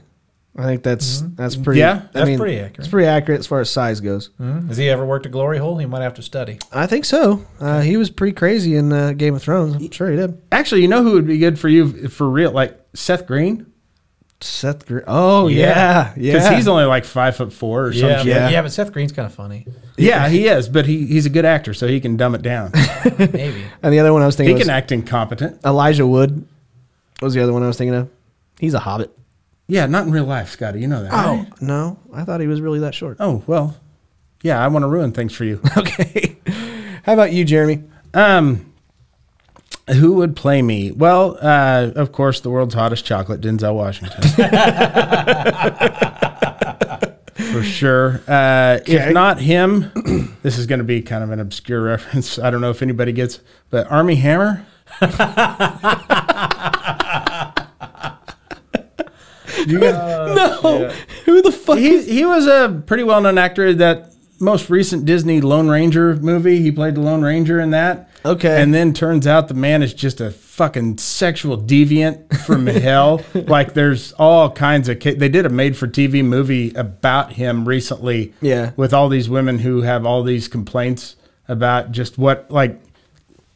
I think that's pretty. Yeah, I mean, pretty accurate. It's pretty accurate as far as size goes. Mm-hmm. Has he ever worked a glory hole? He might have to study. I think so. He was pretty crazy in Game of Thrones. I'm sure he did. Actually, you know who would be good for you for real? Like Seth Green. Seth Green. Oh, yeah. Yeah. Because he's only like 5'4" or something. Yeah. Yeah, but Seth Green's kind of funny. Yeah, he is, but he's a good actor, so he can dumb it down. Maybe. And the other one I was thinking he can act incompetent. Elijah Wood. What was the other one I was thinking of? He's a hobbit. Yeah, not in real life, Scotty. You know that, right? Oh, no. I thought he was really that short. Oh, well. Yeah, I want to ruin things for you. Okay. How about you, Jeremy? Who would play me? Well, of course, the world's hottest chocolate, Denzel Washington. For sure. If not him, this is going to be kind of an obscure reference. I don't know if anybody gets, but Armie Hammer? You guys, no. Yeah. Who the fuck? He was a pretty well-known actor that... Most recent Disney Lone Ranger movie. He played the Lone Ranger in that. Okay. And then turns out the man is just a fucking sexual deviant from hell. Like there's all kinds of... They did a made-for-TV movie about him recently. Yeah. With all these women who have all these complaints about just what... Like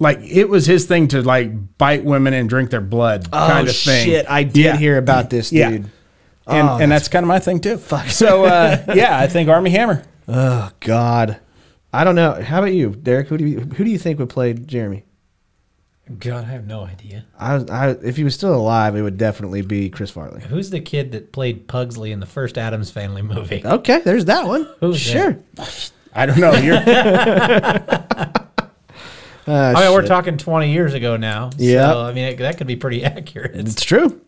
it was his thing to like bite women and drink their blood kind of thing. Oh, shit. I did hear about this, dude. Yeah. And that's kind of my thing, too. Fuck. So, yeah, I think Armie Hammer. Oh, God. I don't know. How about you, Derek? Who do you think would play Jeremy? God, I have no idea. If he was still alive, it would definitely be Chris Farley. Who's the kid that played Pugsley in the first Addams Family movie? Okay, there's that one. Who's that? I don't know. You're... I mean, we're talking 20 years ago now. Yeah. So, I mean, that could be pretty accurate. It's true.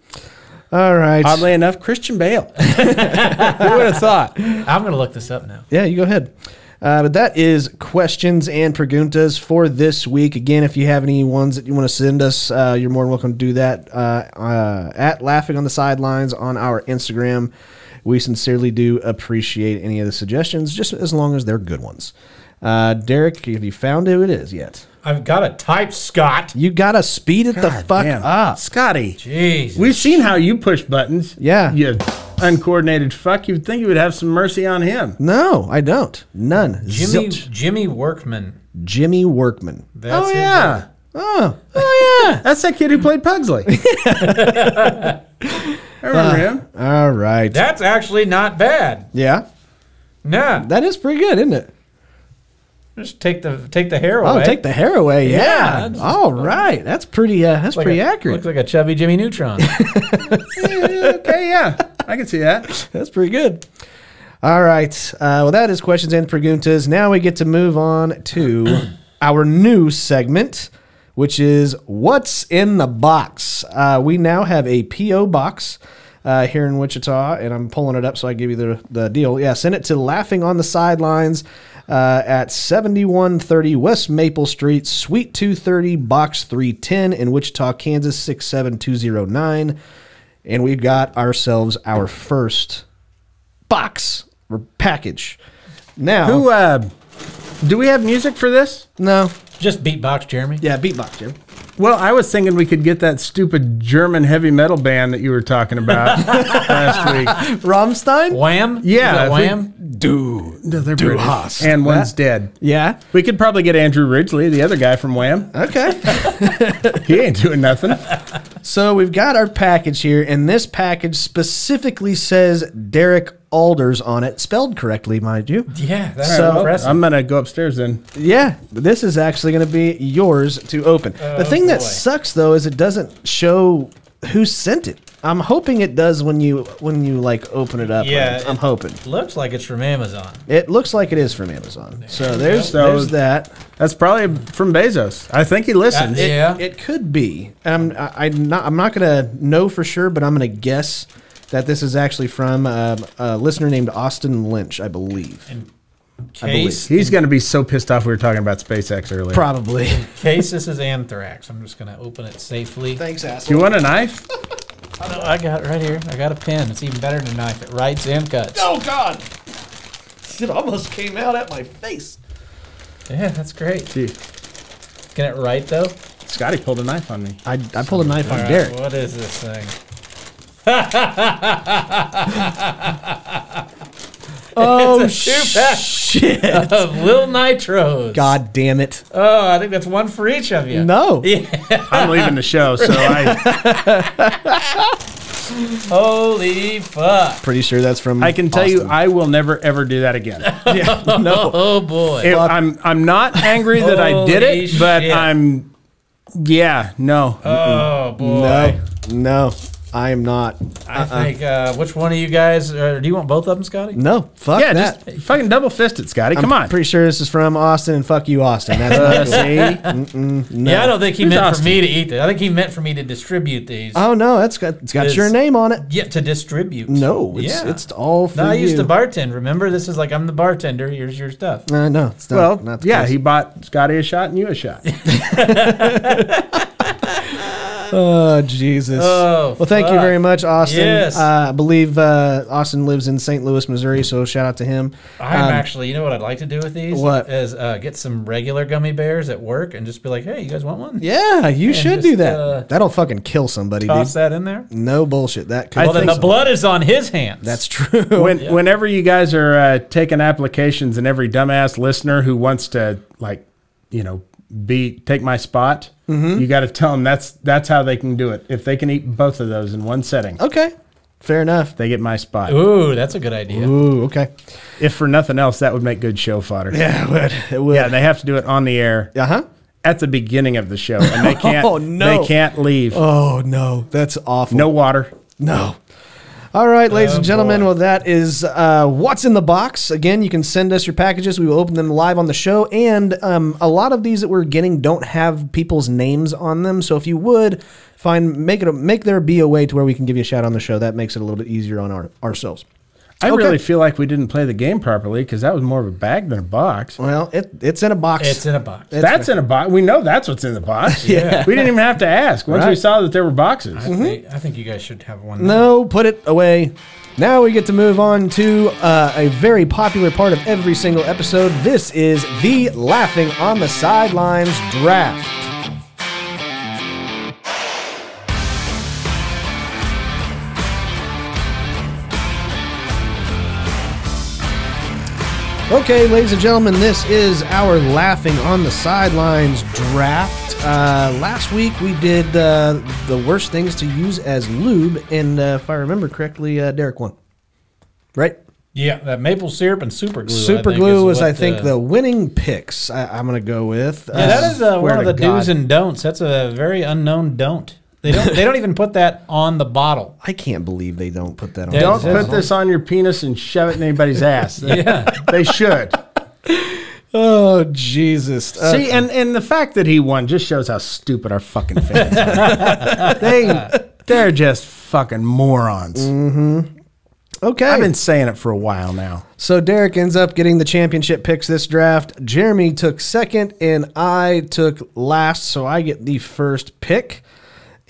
All right. Oddly enough, Christian Bale. Who would have thought? I'm going to look this up now. Yeah, you go ahead. But that is questions and preguntas for this week. Again, if you have any ones that you want to send us, you're more than welcome to do that at Laughing on the Sidelines on our Instagram. We sincerely do appreciate any of the suggestions, just as long as they're good ones. Derek, have you found who it is yet? I've got to type Scott. You got to speed it the fuck up. Scotty. Jeez. We've seen how you push buttons. Yeah. You uncoordinated fuck. You'd think you would have some mercy on him. No, I don't. None. Jimmy Workman. Jimmy Workman. That's him. Oh, yeah. That's that kid who played Pugsley. I remember him. All right. That's actually not bad. Yeah? Nah. That is pretty good, isn't it? Just take the hair away. Oh, take the hair away. Yeah. All right. That's pretty. That's like pretty accurate. Looks like a chubby Jimmy Neutron. Okay. Yeah. I can see that. That's pretty good. All right. Well, that is questions and preguntas. Now we get to move on to our new segment, which is what's in the box. We now have a PO box here in Wichita, and I'm pulling it up so I give you the deal. Yeah. Send it to Laughing on the Sidelines. At 7130 West Maple Street, Suite 230, Box 310 in Wichita, Kansas, 67209. And we've got ourselves our first box or package. Now, who do we have music for this? No. Just beatbox, Jeremy. Yeah, beatbox, Jeremy. Well, I was thinking we could get that stupid German heavy metal band that you were talking about last week. Rammstein? Wham? Yeah. Wham? No, they're British. Hast. And one's dead. Yeah. We could probably get Andrew Ridgeley, the other guy from Wham. Okay. He ain't doing nothing. So we've got our package here, and this package specifically says Derek Alders on it, spelled correctly, mind you. Yeah, that's impressive. I'm going to go upstairs then. Yeah, this is actually going to be yours to open. The thing that sucks, though, is it doesn't show who sent it. I'm hoping it does when you like open it up. Yeah, I'm hoping. Looks like it's from Amazon. It looks like it is from Amazon. So there's that. That's probably from Bezos. I think he listens. Yeah, it could be. I'm not gonna know for sure, but I'm gonna guess that this is actually from a listener named Austin Lynch, I believe. He's going to be so pissed off we were talking about SpaceX earlier. Probably. In case this is anthrax, I'm just going to open it safely. Thanks, asshole. You want a knife? Oh, no, I got it right here. I got a pen. It's even better than a knife. It writes and cuts. Oh, God. It almost came out at my face. Yeah, that's great. Gee. Can it write, though? Scotty pulled a knife on me. I pulled a knife on Derek. What is this thing? Oh, shit. Of Lil Nitros. God damn it. Oh, I think that's one for each of you. No. Yeah. I'm leaving the show, so Holy fuck. Pretty sure that's from I can tell Austin. You I will never, ever do that again. Yeah, no. Oh, boy. I'm not angry that I did it, but I'm... Yeah, no. Oh, boy. No. I am not. I think which one of you guys, do you want both of them, Scotty? No. Fuck that. Just fucking double fist it, Scotty. Come on. I'm pretty sure this is from Austin, and fuck you, Austin. That's not no. Yeah, I don't think he meant for me to eat this. I think he meant for me to distribute these. Oh, no. It's got your name on it. Yeah, to distribute. No, it's all for you. No, I used to bartend. Remember, this is like I'm the bartender. Here's your stuff. No, it's not. Well, not the case. He bought Scotty a shot and you a shot. Oh, Jesus. Oh, well, thank you very much, Austin. Yes. I believe Austin lives in St. Louis, Missouri, so shout out to him. I'm actually, you know what I'd like to do with these? What? Is get some regular gummy bears at work and just be like, hey, you guys want one? Yeah, you should do that. That'll fucking kill somebody, toss that in there? No bullshit. That could well, then the blood is on his hands. That's true. Whenever you guys are taking applications and every dumbass listener who wants to, like, you know, take my spot, you got to tell them that's how they can do it. If they can eat both of those in one setting. Okay. Fair enough. They get my spot. Ooh, that's a good idea. Ooh, okay. If for nothing else, that would make good show fodder. Yeah, it would. Yeah, they have to do it on the air. Uh-huh. At the beginning of the show. And they can't, they can't leave. Oh, no. That's awful. No water. No. All right, ladies and gentlemen, well, that is what's in the box. Again, you can send us your packages. We will open them live on the show. And a lot of these that we're getting don't have people's names on them. So if you would, find, make there be a way to where we can give you a shout on the show. That makes it a little bit easier on ourselves. I really feel like we didn't play the game properly because that was more of a bag than a box. Well, it's in a box. It's in a box. That's in a box. We know that's what's in the box. Yeah. We didn't even have to ask once we saw that there were boxes. I think you guys should have one. No, put it away. Now we get to move on to a very popular part of every single episode. This is the Laughing on the Sidelines Draft. Okay, ladies and gentlemen, this is our Laughing on the Sidelines Draft. Last week we did the worst things to use as lube, and if I remember correctly, Derek won. Right? Yeah, that maple syrup and super glue. Super glue was, I think, the winning picks I'm going to go with. Yeah, that is one of the do's and don'ts. That's a very unknown don't. They don't even put that on the bottle. I can't believe they don't put that on the bottle. Don't put this on your penis and shove it in anybody's ass. Yeah. They should. Oh, Jesus. See, and the fact that he won just shows how stupid our fucking fans are. They're just fucking morons. Mm-hmm. Okay. I've been saying it for a while now. So Derek ends up getting the championship picks this draft. Jeremy took second, and I took last, so I get the first pick.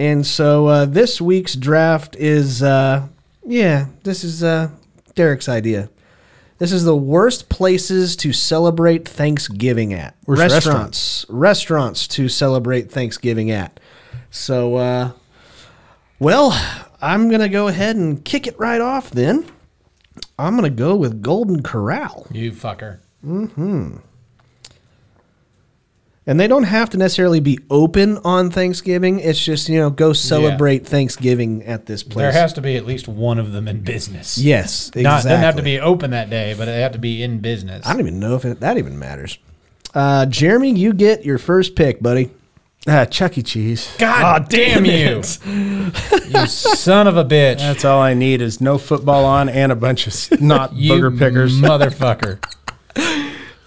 And so this week's draft is, this is Derek's idea. This is the worst places to celebrate Thanksgiving at. Restaurants. Restaurants to celebrate Thanksgiving at. So, well, I'm going to go ahead and kick it right off then. I'm going to go with Golden Corral. You fucker. Mm-hmm. And they don't have to necessarily be open on Thanksgiving. It's just, you know, go celebrate Thanksgiving at this place. There has to be at least one of them in business. Yes, exactly. It doesn't have to be open that day, but they have to be in business. I don't even know if that even matters. Jeremy, you get your first pick, buddy. Chuck E. Cheese. God damn you. You son of a bitch. That's all I need is no football on and a bunch of not booger pickers. Motherfucker.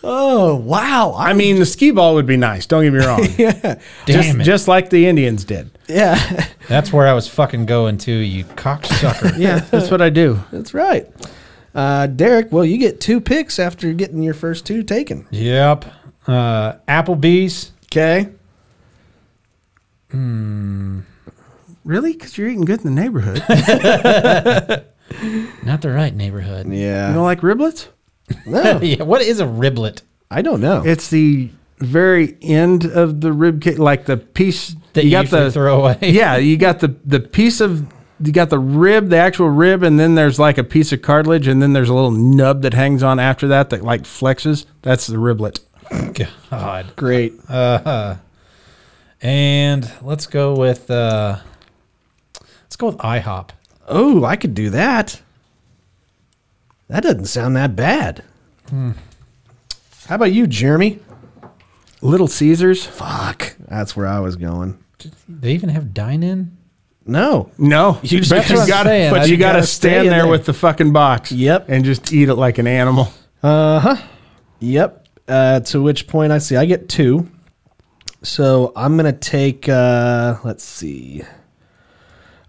Oh, wow. I mean, the skee ball would be nice. Don't get me wrong. Yeah. Damn it. Just like the Indians did. Yeah. That's where I was fucking going to, you cocksucker. Yeah, that's what I do. That's right. Derek, well, you get two picks after getting your first two taken. Yep. Applebee's. Okay. Hmm. Really? Because you're eating good in the neighborhood. Not the right neighborhood. Yeah. You don't like riblets? No. Yeah, what is a riblet? I don't know. It's the very end of the rib cage, like the piece that you got the throw away. Yeah, you got the piece of the rib, the actual rib, and then there's like a piece of cartilage, and then there's a little nub that hangs on after that like flexes. That's the riblet. God, great. And let's go with IHOP. Oh, I could do that. That doesn't sound that bad. Hmm. How about you, Jeremy? Little Caesars? Fuck. That's where I was going. Did they even have dine-in? No. No. But you got to stand there with the fucking box. Yep. And just eat it like an animal. Uh-huh. Yep. To which point I get two. So I'm going to take, let's see.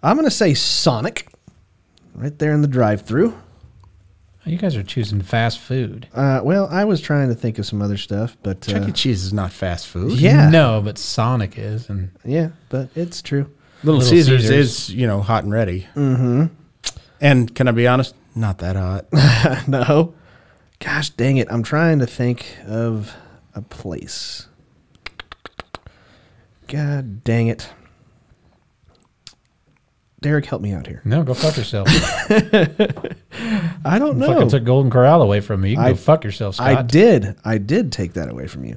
I'm going to say Sonic right there in the drive-thru. You guys are choosing fast food. Well, I was trying to think of some other stuff, but Chuck E. Cheese is not fast food. Yeah, no, but Sonic is, and yeah, but it's true. Little Caesars is, you know, hot and ready. Mm-hmm. And can I be honest? Not that hot. No. Gosh, dang it! I'm trying to think of a place. God dang it! Derek, help me out here. No, go fuck yourself. I don't know. You fucking took Golden Corral away from me. You can go fuck yourself, Scott. I did. I did take that away from you.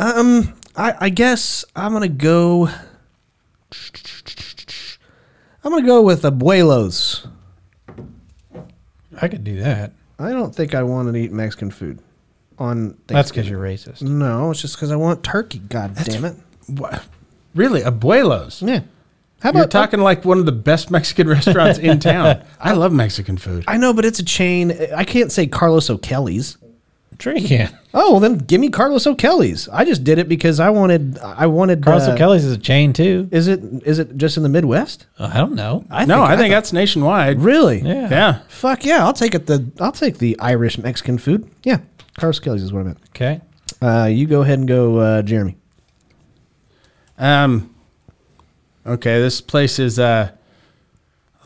I guess I'm going to go... I'm going to go with Abuelos. I could do that. I don't think I want to eat Mexican food on Thanksgiving. That's because you're racist. No, it's just because I want turkey, God damn it. Really? Abuelos? Yeah. You're talking like one of the best Mexican restaurants in town. I love Mexican food. I know, but it's a chain. I can't say Carlos O'Kelly's. Sure you can. Oh, well then give me Carlos O'Kelly's. I just did it because I wanted Carlos O'Kelly's is a chain too. Is it just in the Midwest? I don't know. I think that's nationwide. Really? Yeah. Yeah. Fuck yeah! I'll take the Irish Mexican food. Yeah, Carlos O'Kelly's is what I meant. Okay. You go ahead and go, Jeremy. Okay, this place is a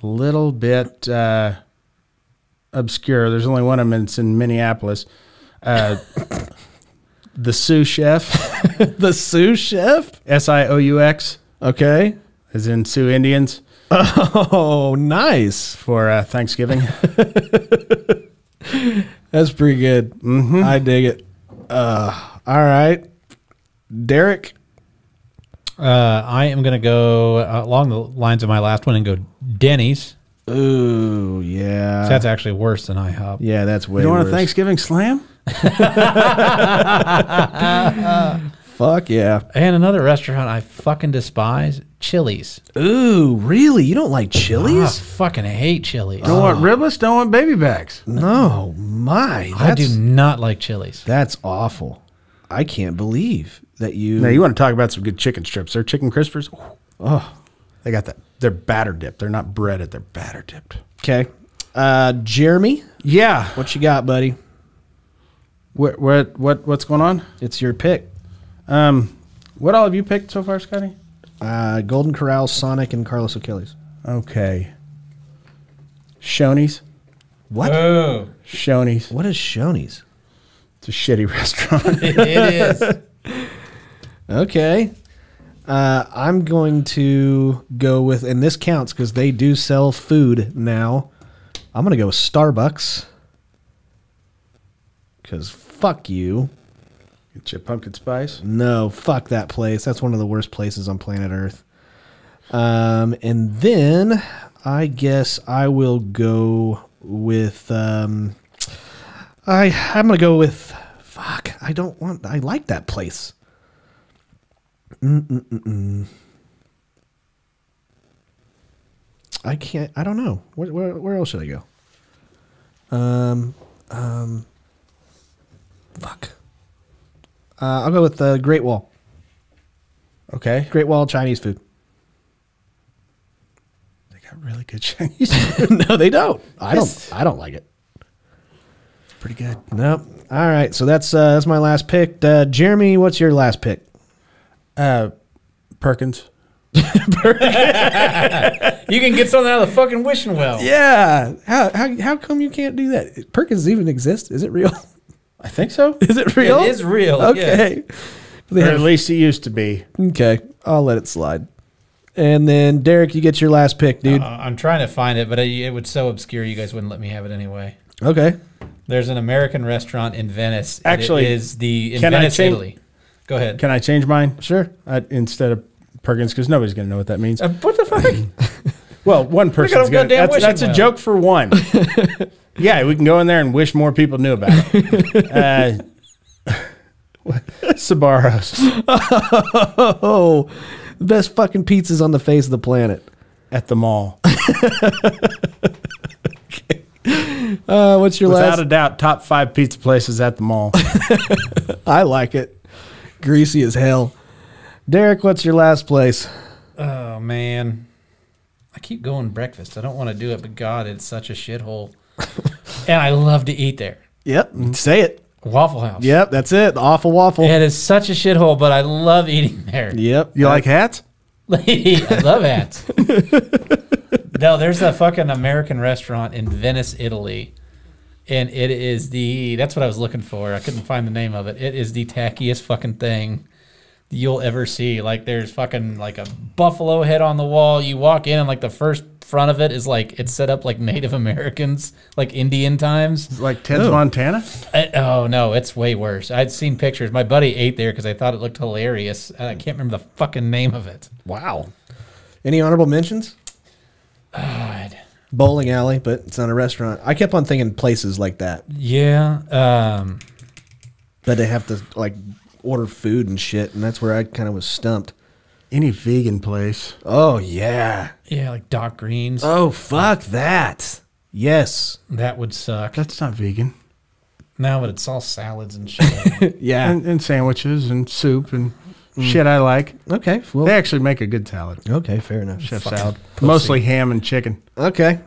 little bit obscure. There's only one of them. It's in Minneapolis. The sous chef. The sous chef? SIOUX. Okay. As in Sioux Indians. Oh, nice. For Thanksgiving. That's pretty good. Mm-hmm. I dig it. All right. Derek? I am going to go along the lines of my last one and go Denny's. Ooh, yeah. So that's actually worse than IHOP. Yeah, that's way worse. You don't want a Thanksgiving slam? Fuck yeah. And another restaurant I fucking despise, Chili's. Ooh, really? You don't like Chili's? I fucking hate Chili's. Don't want riblets, don't want baby backs. No, my. I do not like Chili's. That's awful. I can't believe that you... Now, you want to talk about some good chicken strips. They're chicken crispers. Oh, they got that. They're batter dipped. They're not breaded. They're batter dipped. Okay. Jeremy? Yeah. What you got, buddy? What's going on? It's your pick. What all have you picked so far, Scotty? Golden Corral, Sonic, and Carlos O'Kelly's. Okay. Shoney's. What? Oh. Shoney's. What is Shoney's? It's a shitty restaurant. It is. Okay. I'm going to go with, and this counts because they do sell food now. I'm going to go with Starbucks. Because fuck you. Get your pumpkin spice? No, fuck that place. That's one of the worst places on planet Earth. And then I guess I will go with, I'm going to go with, fuck, I like that place. I can't. I don't know. Where else should I go? Fuck. I'll go with the Great Wall. Okay. Great Wall Chinese food. They got really good Chinese food. No, they don't. I don't like it. Pretty good. Nope. All right. So that's my last pick. Jeremy, what's your last pick? Perkins. You can get something out of the fucking wishing well. Yeah. How come you can't do that? Perkins even exist? Is it real? I think so. Is it real? It is real. Okay. Yeah. Or at least it used to be. Okay. I'll let it slide. And then, Derek, you get your last pick, dude. I'm trying to find it, but it was so obscure you guys wouldn't let me have it anyway. Okay. There's an American restaurant in Venice. Actually, it is in Venice, Italy. Go ahead. Can I change mine? Sure. Instead of Perkins, because nobody's going to know what that means. What the fuck? Well, one person's going to. That's a joke for one. Yeah, we can go in there and wish more people knew about it. Sbarro's. Oh, best fucking pizzas on the face of the planet. At the mall. Okay. What's your last? Without a doubt, top 5 pizza places at the mall. I like it. Greasy as hell. Derek, what's your last place? Oh, man. I keep going breakfast. I don't want to do it, but God, it's such a shithole. And I love to eat there. Yep. Say it. Waffle House. Yep, that's it. The awful waffle. It is such a shithole, but I love eating there. Yep. You like hats? I love hats. No, there's a fucking American restaurant in Venice, Italy. And it is that's what I was looking for. I couldn't find the name of it. It is the tackiest fucking thing you'll ever see. Like, there's fucking, like, a buffalo head on the wall. You walk in and, like, the first front of it is, like, it's set up like Native Americans, like Indian times. Like Ted's Montana? Oh, no, it's way worse. I'd seen pictures. My buddy ate there because I thought it looked hilarious. And I can't remember the fucking name of it. Wow. Any honorable mentions? God. Bowling alley, but it's not a restaurant. I kept on thinking places like that. Yeah. But they have to, like, order food and shit, and that's where I kind of was stumped. Any vegan place. Oh, yeah. Yeah, like Doc Green's. Oh, fuck that. Yes. That would suck. That's not vegan. No, but it's all salads and shit. Yeah. And sandwiches and soup and shit I like. Okay. Well, they actually make a good salad. Okay, fair enough. Chef salad. Pussy. Mostly ham and chicken. Okay.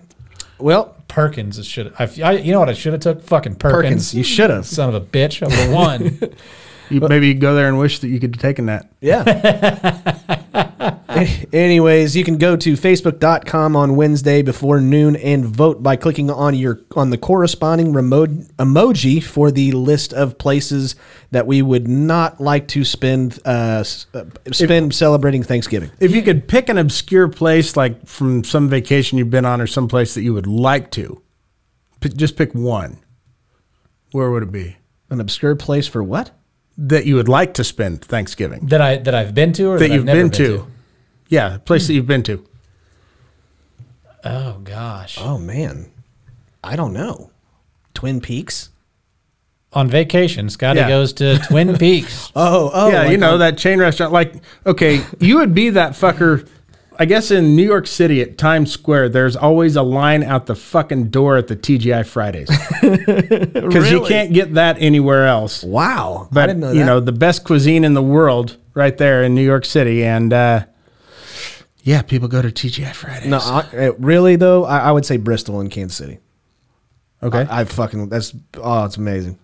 Well, Perkins is should have. You know what I should have took? Fucking Perkins. You should have. Son of a bitch. I would have won. Maybe you go there and wish that you could have taken that. Yeah. Anyways, you can go to Facebook.com on Wednesday before noon and vote by clicking on the corresponding remote emoji for the list of places that we would not like to spend celebrating Thanksgiving. If you could pick an obscure place, like from some vacation you've been on or some place that you would like to, just pick one. Where would it be? An obscure place for what? That you would like to spend Thanksgiving. That I've been to, or that you've never been to. Yeah, a place that you've been to. Oh gosh. Oh man, I don't know. Twin Peaks. On vacation, Scotty goes to Twin Peaks. oh yeah, like you know that chain restaurant. Like, okay, you would be that fucker. I guess in New York City at Times Square, there's always a line out the fucking door at the TGI Fridays. Because you can't get that anywhere else. Wow. But, I didn't know that. You know, the best cuisine in the world right there in New York City. And, yeah, people go to TGI Fridays. No, really, though, I would say Bristol and Kansas City. Okay. I fucking, that's, oh, it's amazing.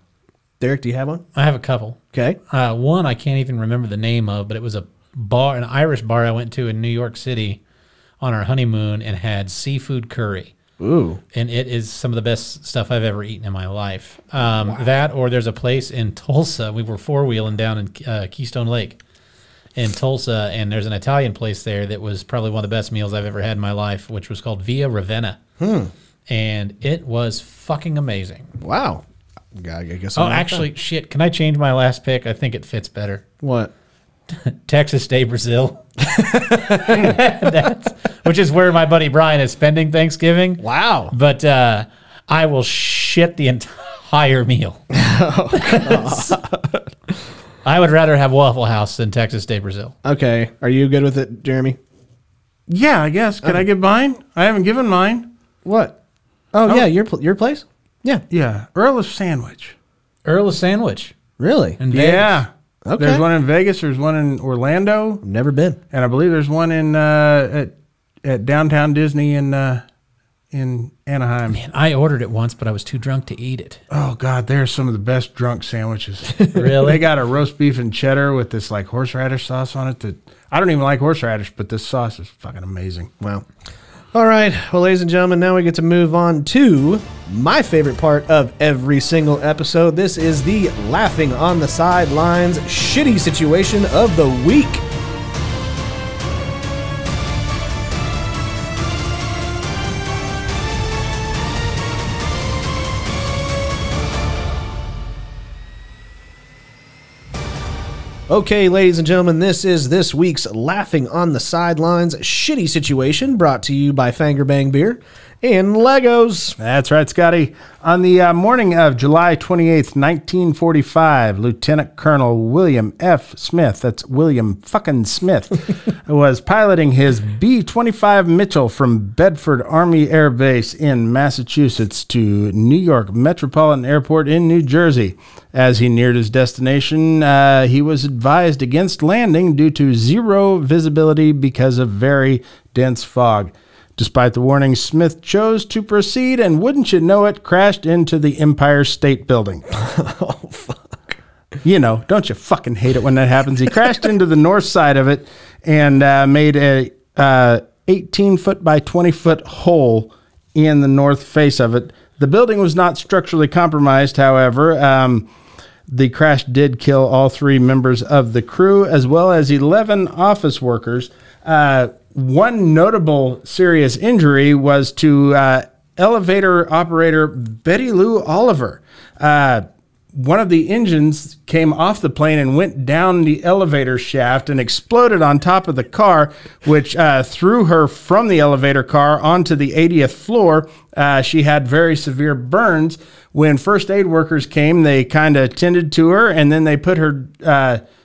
Derek, do you have one? I have a couple. Okay. One I can't even remember the name of, but it was a bar, an Irish bar I went to in New York City on our honeymoon, and had seafood curry. Ooh. And it is some of the best stuff I've ever eaten in my life. Wow. That, or there's a place in Tulsa. We were four-wheeling down in Keystone Lake in Tulsa, and there's an Italian place there that was probably one of the best meals I've ever had in my life, which was called Via Ravenna. Hmm. And it was fucking amazing. Wow. I guess actually, shit, can I change my last pick? I think it fits better. What? Texas Day, Brazil. Which is where my buddy Brian is spending Thanksgiving. Wow. But I will shit the entire meal. I would rather have Waffle House than Texas Day, Brazil. Okay. Are you good with it, Jeremy? Yeah, I guess. Can I get mine? I haven't given mine. What? Oh, yeah, your place? Yeah. Yeah. Earl of Sandwich. Earl of Sandwich. Really? In Vegas. Yeah. Okay. There's one in Vegas. There's one in Orlando. Never been. And I believe there's one in at Downtown Disney in Anaheim. Man, I ordered it once, but I was too drunk to eat it. Oh, God. There's some of the best drunk sandwiches. Really? They got a roast beef and cheddar with this, like, horseradish sauce on it. That I don't even like horseradish, but this sauce is fucking amazing. Wow. All right. Well, ladies and gentlemen, now we get to move on to my favorite part of every single episode. This is the Laughing on the Sidelines shitty situation of the week. Okay, ladies and gentlemen, this is this week's Laughing on the Sidelines shitty situation, brought to you by Fangerbang Beer and Legos. That's right, Scotty. On the morning of July 28th, 1945, Lieutenant Colonel William F. Smith, that's William fucking Smith, was piloting his B-25 Mitchell from Bedford Army Air Base in Massachusetts to New York Metropolitan Airport in New Jersey. As he neared his destination, he was advised against landing due to zero visibility because of very dense fog. Despite the warning, Smith chose to proceed, and wouldn't you know it, crashed into the Empire State Building. Oh, fuck. You know, don't you fucking hate it when that happens? He crashed into the north side of it and made a 18-foot by 20-foot hole in the north face of it. The building was not structurally compromised, however. The crash did kill all three members of the crew, as well as 11 office workers. One notable serious injury was to elevator operator Betty Lou Oliver. One of the engines came off the plane and went down the elevator shaft and exploded on top of the car, which threw her from the elevator car onto the 80th floor. She had very severe burns. When first aid workers came, they kind of tended to her, and then they put her...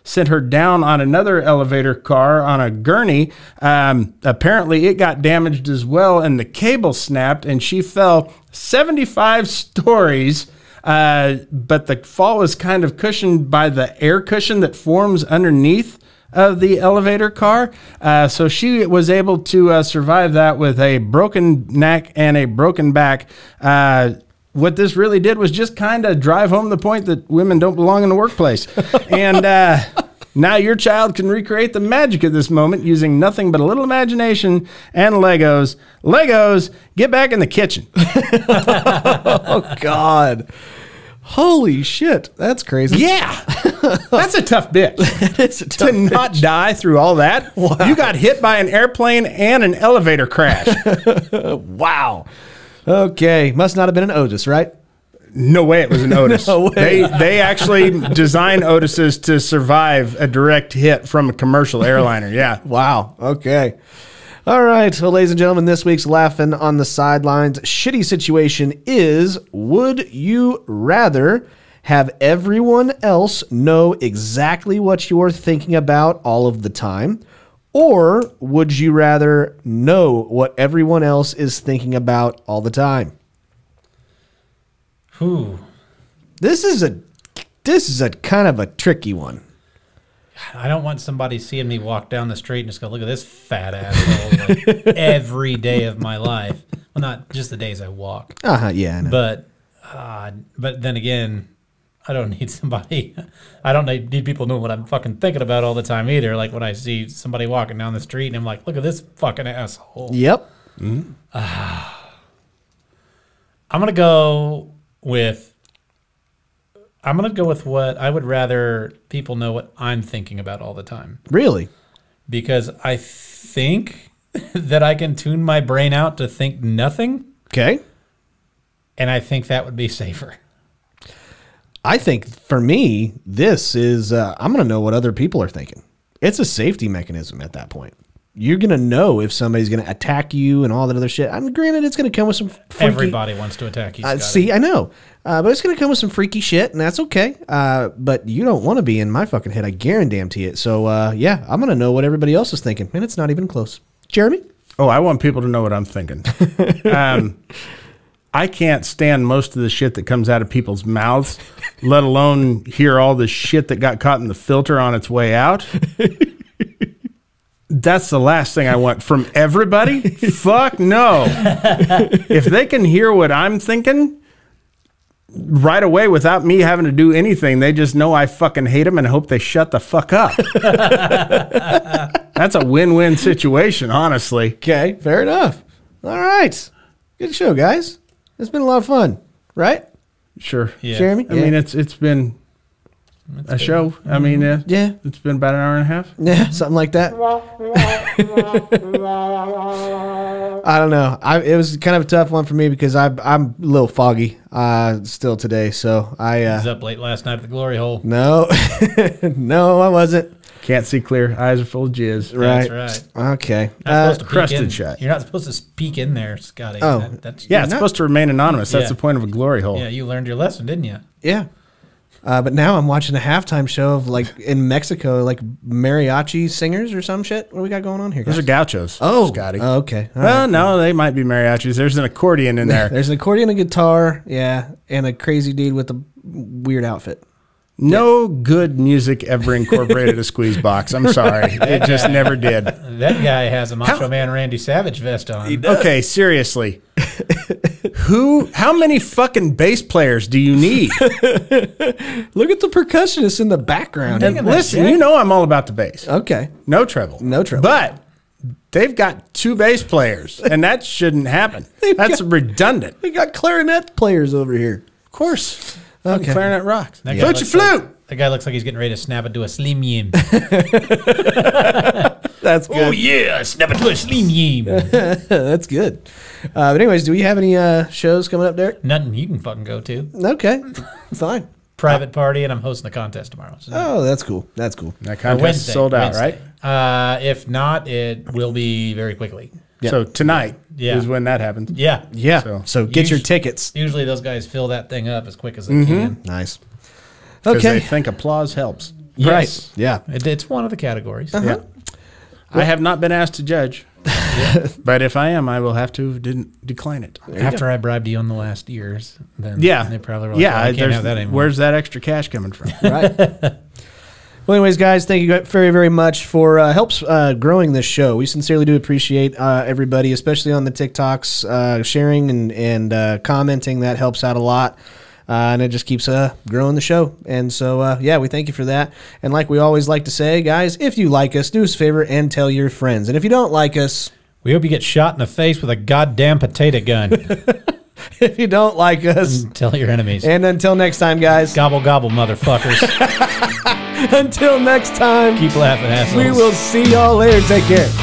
sent her down on another elevator car on a gurney. Apparently it got damaged as well, and the cable snapped, and she fell 75 stories But the fall is kind of cushioned by the air cushion that forms underneath of the elevator car. So she was able to survive that with a broken neck and a broken back. What this really did was just kind of drive home the point that women don't belong in the workplace. And now your child can recreate the magic of this moment using nothing but a little imagination and Legos. Legos, get back in the kitchen. Oh, God. Holy shit. That's crazy. Yeah. That's a tough bitch. To not die through all that. Wow. You got hit by an airplane and an elevator crash. Wow. Okay. Must not have been an Otis, right? No way it was an Otis. No way. They actually design Otises to survive a direct hit from a commercial airliner. Yeah. Wow. Okay. All right. Well, ladies and gentlemen, this week's Laughing on the Sidelines shitty situation is, would you rather have everyone else know exactly what you're thinking about all of the time, or would you rather know what everyone else is thinking about all the time? Ooh. This is a kind of a tricky one. I don't want somebody seeing me walk down the street and just go, look at this fat asshole, like, every day of my life. Well, not just the days I walk. Yeah, I know. But then again, I don't need somebody. I don't need people knowing what I'm fucking thinking about all the time either. Like when I see somebody walking down the street and I'm like, look at this fucking asshole. Yep. Mm-hmm. I'm going to go with what I would rather people know what I'm thinking about all the time. Really? Because I think that I can tune my brain out to think nothing. Okay. And I think that would be safer. I think for me, this is, I'm going to know what other people are thinking. It's a safety mechanism at that point. You're going to know if somebody's going to attack you and all that other shit. I mean, granted, it's going to come with some freaky... Everybody wants to attack you, Scotty. See, I know. But it's going to come with some freaky shit, and that's okay. But you don't want to be in my fucking head. I guarantee it. So, yeah, I'm going to know what everybody else is thinking. And it's not even close. Jeremy? Oh, I want people to know what I'm thinking. I can't stand most of the shit that comes out of people's mouths, let alone hear all the shit that got caught in the filter on its way out. That's the last thing I want from everybody. Fuck no. If they can hear what I'm thinking right away without me having to do anything, they just know I fucking hate them and hope they shut the fuck up. That's a win-win situation, honestly. Okay, fair enough. All right. Good show, guys. It's been a lot of fun, right? Sure. Yeah. Jeremy? I mean, it's been... That's a good show. I mean, yeah, it's been about an hour and a half. Yeah, something like that. I don't know. It was kind of a tough one for me because I'm a little foggy still today. So I was up late last night at the glory hole. No, no, I wasn't. Can't see clear. Eyes are full of jizz. Right. That's right. Okay. Crusted shot. You're not supposed to peek in there, Scotty. Oh, it's supposed to remain anonymous. Yeah. That's the point of a glory hole. Yeah, you learned your lesson, didn't you? Yeah. But now I'm watching a halftime show of, like, in Mexico, like mariachi singers or some shit. What do we got going on here, guys? Those are gauchos. Oh, Scotty. Oh, okay. All well, right. No, they might be mariachis. There's an accordion in there. There's an accordion, a guitar, yeah, and a crazy dude with a weird outfit. No good music ever incorporated a squeeze box. I'm sorry. It just never did. That guy has a Macho Man Randy Savage vest on. He does. Okay, seriously. How many fucking bass players do you need? Look at the percussionist in the background. And listen, you know I'm all about the bass. Okay. No treble. No treble. But they've got two bass players, and that shouldn't happen. That's redundant. They got clarinet players over here. Of course. Okay. Clarinet rocks. Put your flute. That guy looks like he's getting ready to snap into a slim yim. That's good. Oh, yeah. Snap into a slim yim. That's good. But anyways, do we have any shows coming up, Derek? Nothing you can fucking go to. Okay. Fine. Private party, and I'm hosting a contest tomorrow. So. Oh, that's cool. That's cool. That contest is sold out, right? If not, it will be very quickly. Yep. So tonight is when that happens. Yeah. Yeah. So get your tickets. Usually those guys fill that thing up as quick as they can. Nice. Okay. I think applause helps. Yes. Right. Yeah. It's one of the categories. Uh-huh. Yeah. I have not been asked to judge. Yeah. But if I am, I will have to decline it. After I bribed you on the last years, then they probably were like, yeah, oh, I can't have that anymore. Where's that extra cash coming from? Right. Well, anyways, guys, thank you very, very much for growing this show. We sincerely do appreciate everybody, especially on the TikToks, sharing and commenting. That helps out a lot. And it just keeps growing the show. And so, yeah, we thank you for that. And like we always like to say, guys, if you like us, do us a favor and tell your friends. And if you don't like us, we hope you get shot in the face with a goddamn potato gun. If you don't like us, tell your enemies. And until next time, guys. Gobble, gobble, motherfuckers. Until next time. Keep laughing, assholes. We will see y'all later. Take care.